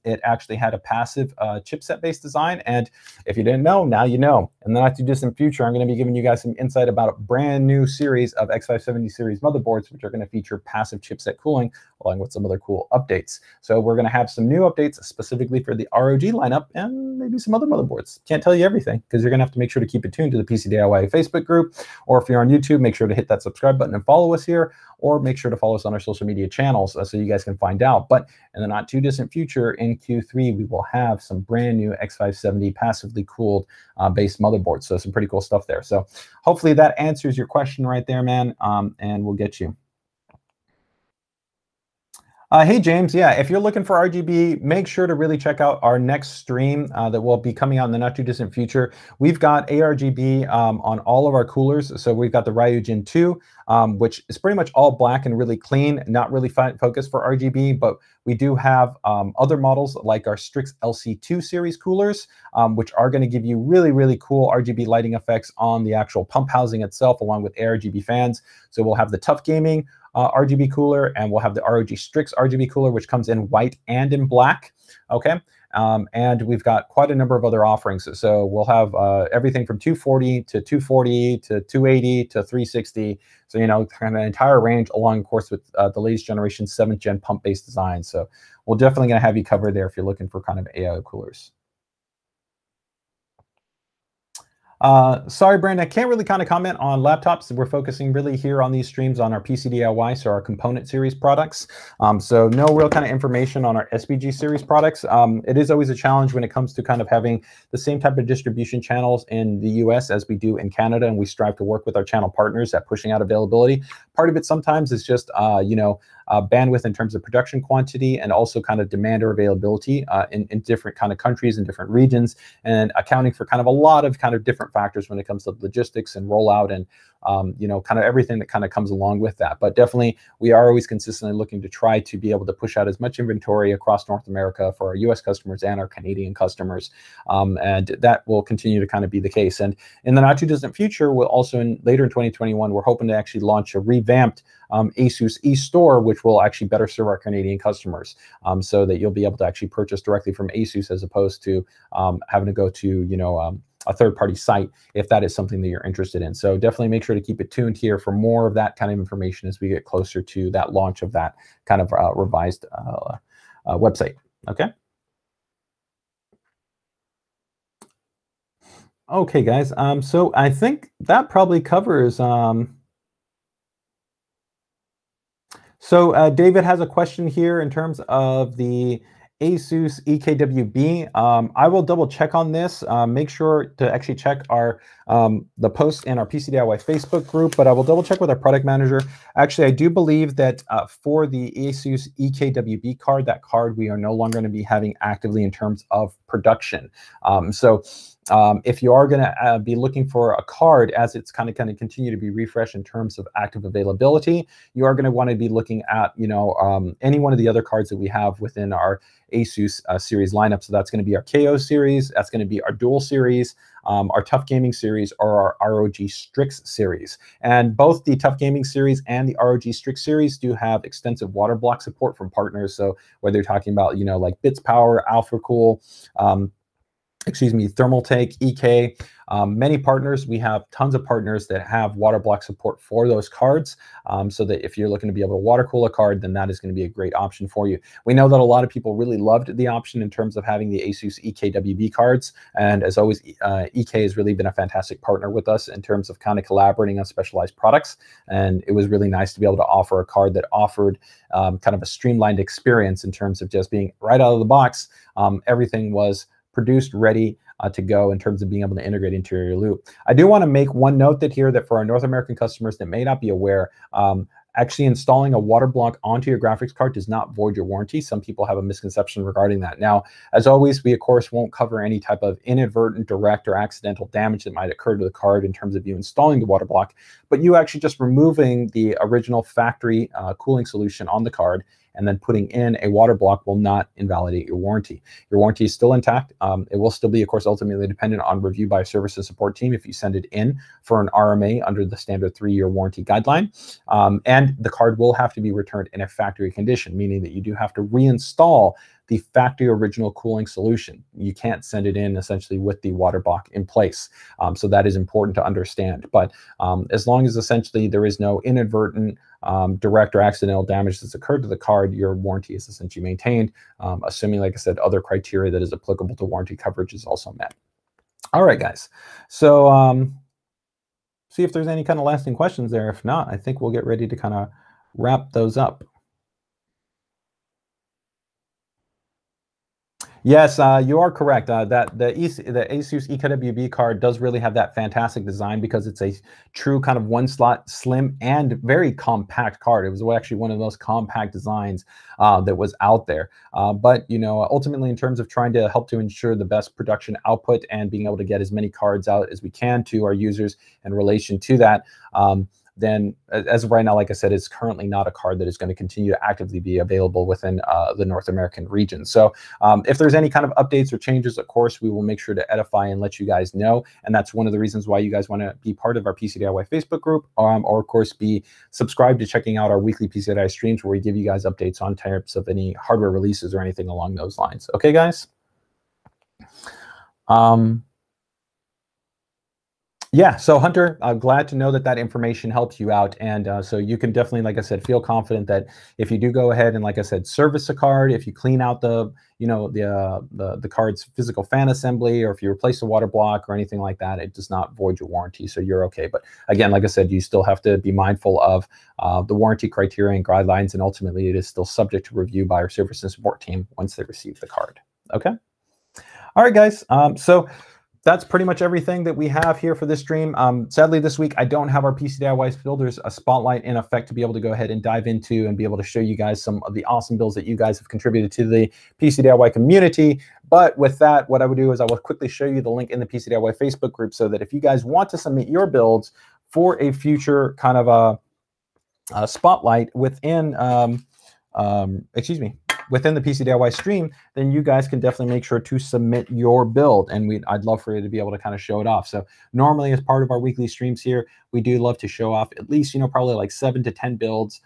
it actually had a passive chipset-based design. And if you didn't know, now you know. And then after this in future, I'm going to be giving you guys some insight about a brand new series of X570 series motherboards, which are going to feature passive chipset cooling along with some other cool updates. So we're going to have some new updates specifically for the ROG lineup and maybe some other motherboards. Can't tell you everything because you're going to have to make sure to keep it tuned to the PCDIY Facebook group. Or if you're on YouTube, make sure to hit that subscribe button and follow us here, or make sure to follow us on our social media channels so you guys can find out. But in the not too distant future, in Q3, we will have some brand new X570 passively cooled based motherboards. So some pretty cool stuff there. So hopefully that answers your question right there, man, and we'll get you. Hey, James. Yeah, if you're looking for RGB, make sure to really check out our next stream that will be coming out in the not too distant future. We've got ARGB on all of our coolers. So we've got the Ryujin 2, which is pretty much all black and really clean, not really focused for RGB, but we do have other models like our Strix LC2 series coolers, which are going to give you really, really cool RGB lighting effects on the actual pump housing itself, along with ARGB fans. So we'll have the Tough Gaming RGB cooler, and we'll have the ROG Strix RGB cooler, which comes in white and in black. Okay. And we've got quite a number of other offerings. So we'll have everything from 240 to 240 to 280 to 360. So, you know, kind of an entire range along, of course, with the latest generation 7th gen pump-based design. So we're definitely going to have you covered there if you're looking for kind of AIO coolers. Sorry, Brandon, I can't really kind of comment on laptops. We're focusing really here on these streams on our PCDIY, so our component series products. So no real kind of information on our SBG series products. It is always a challenge when it comes to kind of having the same type of distribution channels in the US as we do in Canada, and we strive to work with our channel partners at pushing out availability. Part of it sometimes is just, you know, bandwidth in terms of production quantity, and also kind of demand or availability in different kind of countries and different regions, and accounting for kind of a lot of kind of different factors when it comes to logistics and rollout and, you know, kind of everything that kind of comes along with that. But definitely we are always consistently looking to try to be able to push out as much inventory across North America for our US customers and our Canadian customers. And that will continue to kind of be the case. And in the not too distant future, we'll also later in 2021, we're hoping to actually launch a revamped ASUS e-store, which will actually better serve our Canadian customers, so that you'll be able to actually purchase directly from ASUS as opposed to having to go to, you know, a third-party site, if that is something that you're interested in. So definitely make sure to keep it tuned here for more of that kind of information as we get closer to that launch of that kind of revised website. Okay. Okay, guys. So I think that probably covers. So David has a question here in terms of the ASUS EKWB. I will double check on this. Make sure to actually check our the post in our PCDIY Facebook group, but I will double check with our product manager. Actually, I do believe that for the ASUS EKWB card, that card we are no longer going to be having actively in terms of production. If you are going to be looking for a card as it's kind of continue to be refreshed in terms of active availability, you are going to want to be looking at, you know, any one of the other cards that we have within our ASUS series lineup. So that's going to be our KO series. That's going to be our Dual series. Our Tough Gaming series or our ROG Strix series. And both the Tough Gaming series and the ROG Strix series do have extensive water block support from partners. So whether you're talking about, you know, like Bits Power, AlphaCool, Thermaltake, EK, many partners. We have tons of partners that have water block support for those cards, so that if you're looking to be able to water cool a card, then that is going to be a great option for you. We know that a lot of people really loved the option in terms of having the ASUS EKWB cards, and as always, EK has really been a fantastic partner with us in terms of kind of collaborating on specialized products, and it was really nice to be able to offer a card that offered kind of a streamlined experience in terms of just being right out of the box. Everything was produced, ready to go in terms of being able to integrate into your loop. I do want to make one note that here that for our North American customers that may not be aware, actually installing a water block onto your graphics card does not void your warranty. Some people have a misconception regarding that. Now, as always, we of course won't cover any type of inadvertent, direct, or accidental damage that might occur to the card in terms of you installing the water block, but you actually just removing the original factory cooling solution on the card and then putting in a water block will not invalidate your warranty. Your warranty is still intact. It will still be, of course, ultimately dependent on review by a service and support team if you send it in for an RMA under the standard 3-year warranty guideline. And the card will have to be returned in a factory condition, meaning that you do have to reinstall the factory original cooling solution. You can't send it in essentially with the water block in place. So that is important to understand. But as long as essentially there is no inadvertent, direct or accidental damage that's occurred to the card, your warranty is essentially maintained, assuming, like I said, other criteria that is applicable to warranty coverage is also met. All right, guys. So see if there's any kind of lasting questions there. If not, I think we'll get ready to kind of wrap those up. Yes, you are correct. The ASUS EKWB card does really have that fantastic design because it's a true kind of one-slot, slim, and very compact card. It was actually one of the most compact designs that was out there. But you know, ultimately, in terms of trying to help to ensure the best production output and being able to get as many cards out as we can to our users in relation to that. Then as of right now, like I said, it's currently not a card that is going to continue to actively be available within the North American region. So if there's any kind of updates or changes, of course, we will make sure to edify and let you guys know. And that's one of the reasons why you guys want to be part of our PCDIY Facebook group, or of course, be subscribed to checking out our weekly PCDIY streams where we give you guys updates on types of any hardware releases or anything along those lines. Okay, guys? Yeah, so Hunter, I'm glad to know that that information helps you out. And so you can definitely, like I said, feel confident that if you do go ahead and, like I said, service a card, if you clean out the, you know, the card's physical fan assembly, or if you replace the water block or anything like that, it does not void your warranty, so you're okay. But again, like I said, you still have to be mindful of the warranty criteria and guidelines, and ultimately it is still subject to review by our service and support team once they receive the card, okay? All right, guys, so that's pretty much everything that we have here for this stream. Sadly, this week, I don't have our PCDIY builders a spotlight in effect to be able to go ahead and dive into and be able to show you guys some of the awesome builds that you guys have contributed to the PCDIY community. But with that, what I would do is I will quickly show you the link in the PCDIY Facebook group so that if you guys want to submit your builds for a future kind of a spotlight within, within the PCDIY stream, then you guys can definitely make sure to submit your build, and I'd love for you to be able to kind of show it off. So normally as part of our weekly streams here, we do love to show off at least, you know, probably like 7 to 10 builds,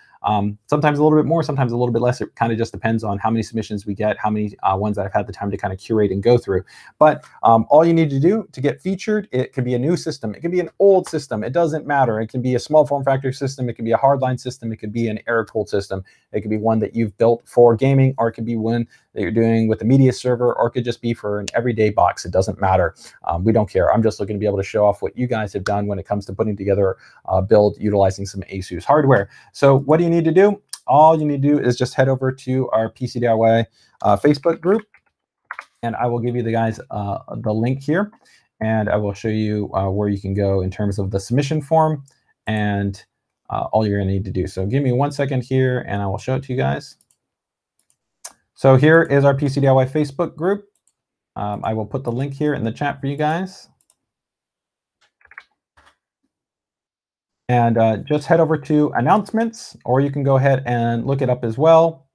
sometimes a little bit more, sometimes a little bit less. It kind of just depends on how many submissions we get, how many ones that I've had the time to kind of curate and go through. But all you need to do to get featured, it could be a new system, it could be an old system, it doesn't matter. It can be a small form factor system, it could be a hardline system, it could be an air-cooled system, it could be one that you've built for gaming, or it could be one that you're doing with a media server, or it could just be for an everyday box. It doesn't matter. We don't care. I'm just looking to be able to show off what you guys have done when it comes to putting together a build utilizing some ASUS hardware. So what do you need to do? All you need to do is just head over to our PCDIY Facebook group, and I will give you the guys the link here, and I will show you where you can go in terms of the submission form and all you're going to need to do. So give me 1 second here, and I will show it to you guys. So here is our PCDIY Facebook group. I will put the link here in the chat for you guys. And just head over to announcements, or you can go ahead and look it up as well.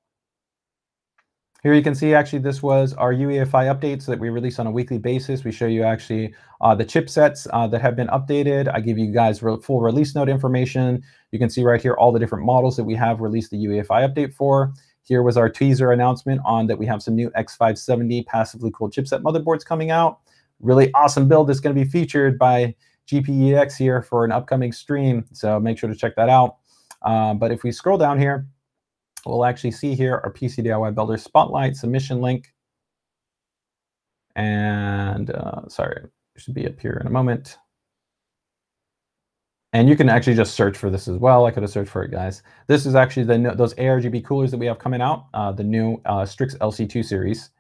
Here you can see actually this was our UEFI updates that we release on a weekly basis. We show you actually the chipsets that have been updated. I give you guys full release note information. You can see right here all the different models that we have released the UEFI update for. Here was our teaser announcement on that we have some new X570 passively cooled chipset motherboards coming out. Really awesome build that's going to be featured by GPEX here for an upcoming stream. So make sure to check that out. But if we scroll down here, we'll actually see here our PCDIY Builder Spotlight submission link. And sorry, it should be up here in a moment. And you can actually just search for this as well. I could have searched for it, guys. This is actually those ARGB coolers that we have coming out, the new Strix LC2 series.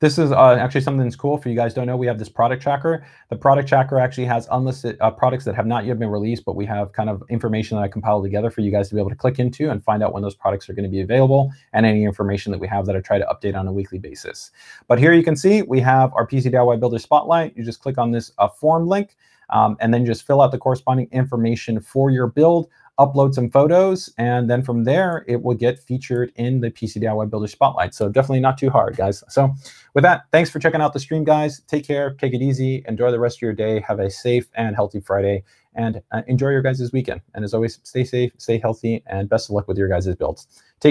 This is actually something that's cool for you guys don't know. We have this product tracker. The product tracker actually has unlisted products that have not yet been released, but we have kind of information that I compiled together for you guys to be able to click into and find out when those products are going to be available and any information that we have that I try to update on a weekly basis. But here you can see we have our PCDIY Builder Spotlight. You just click on this form link and then just fill out the corresponding information for your build, upload some photos, and then from there, it will get featured in the PCDIY Builder Spotlight. So definitely not too hard, guys. So with that, thanks for checking out the stream, guys. Take care, take it easy, enjoy the rest of your day, have a safe and healthy Friday, and enjoy your guys' weekend. And as always, stay safe, stay healthy, and best of luck with your guys' builds. Take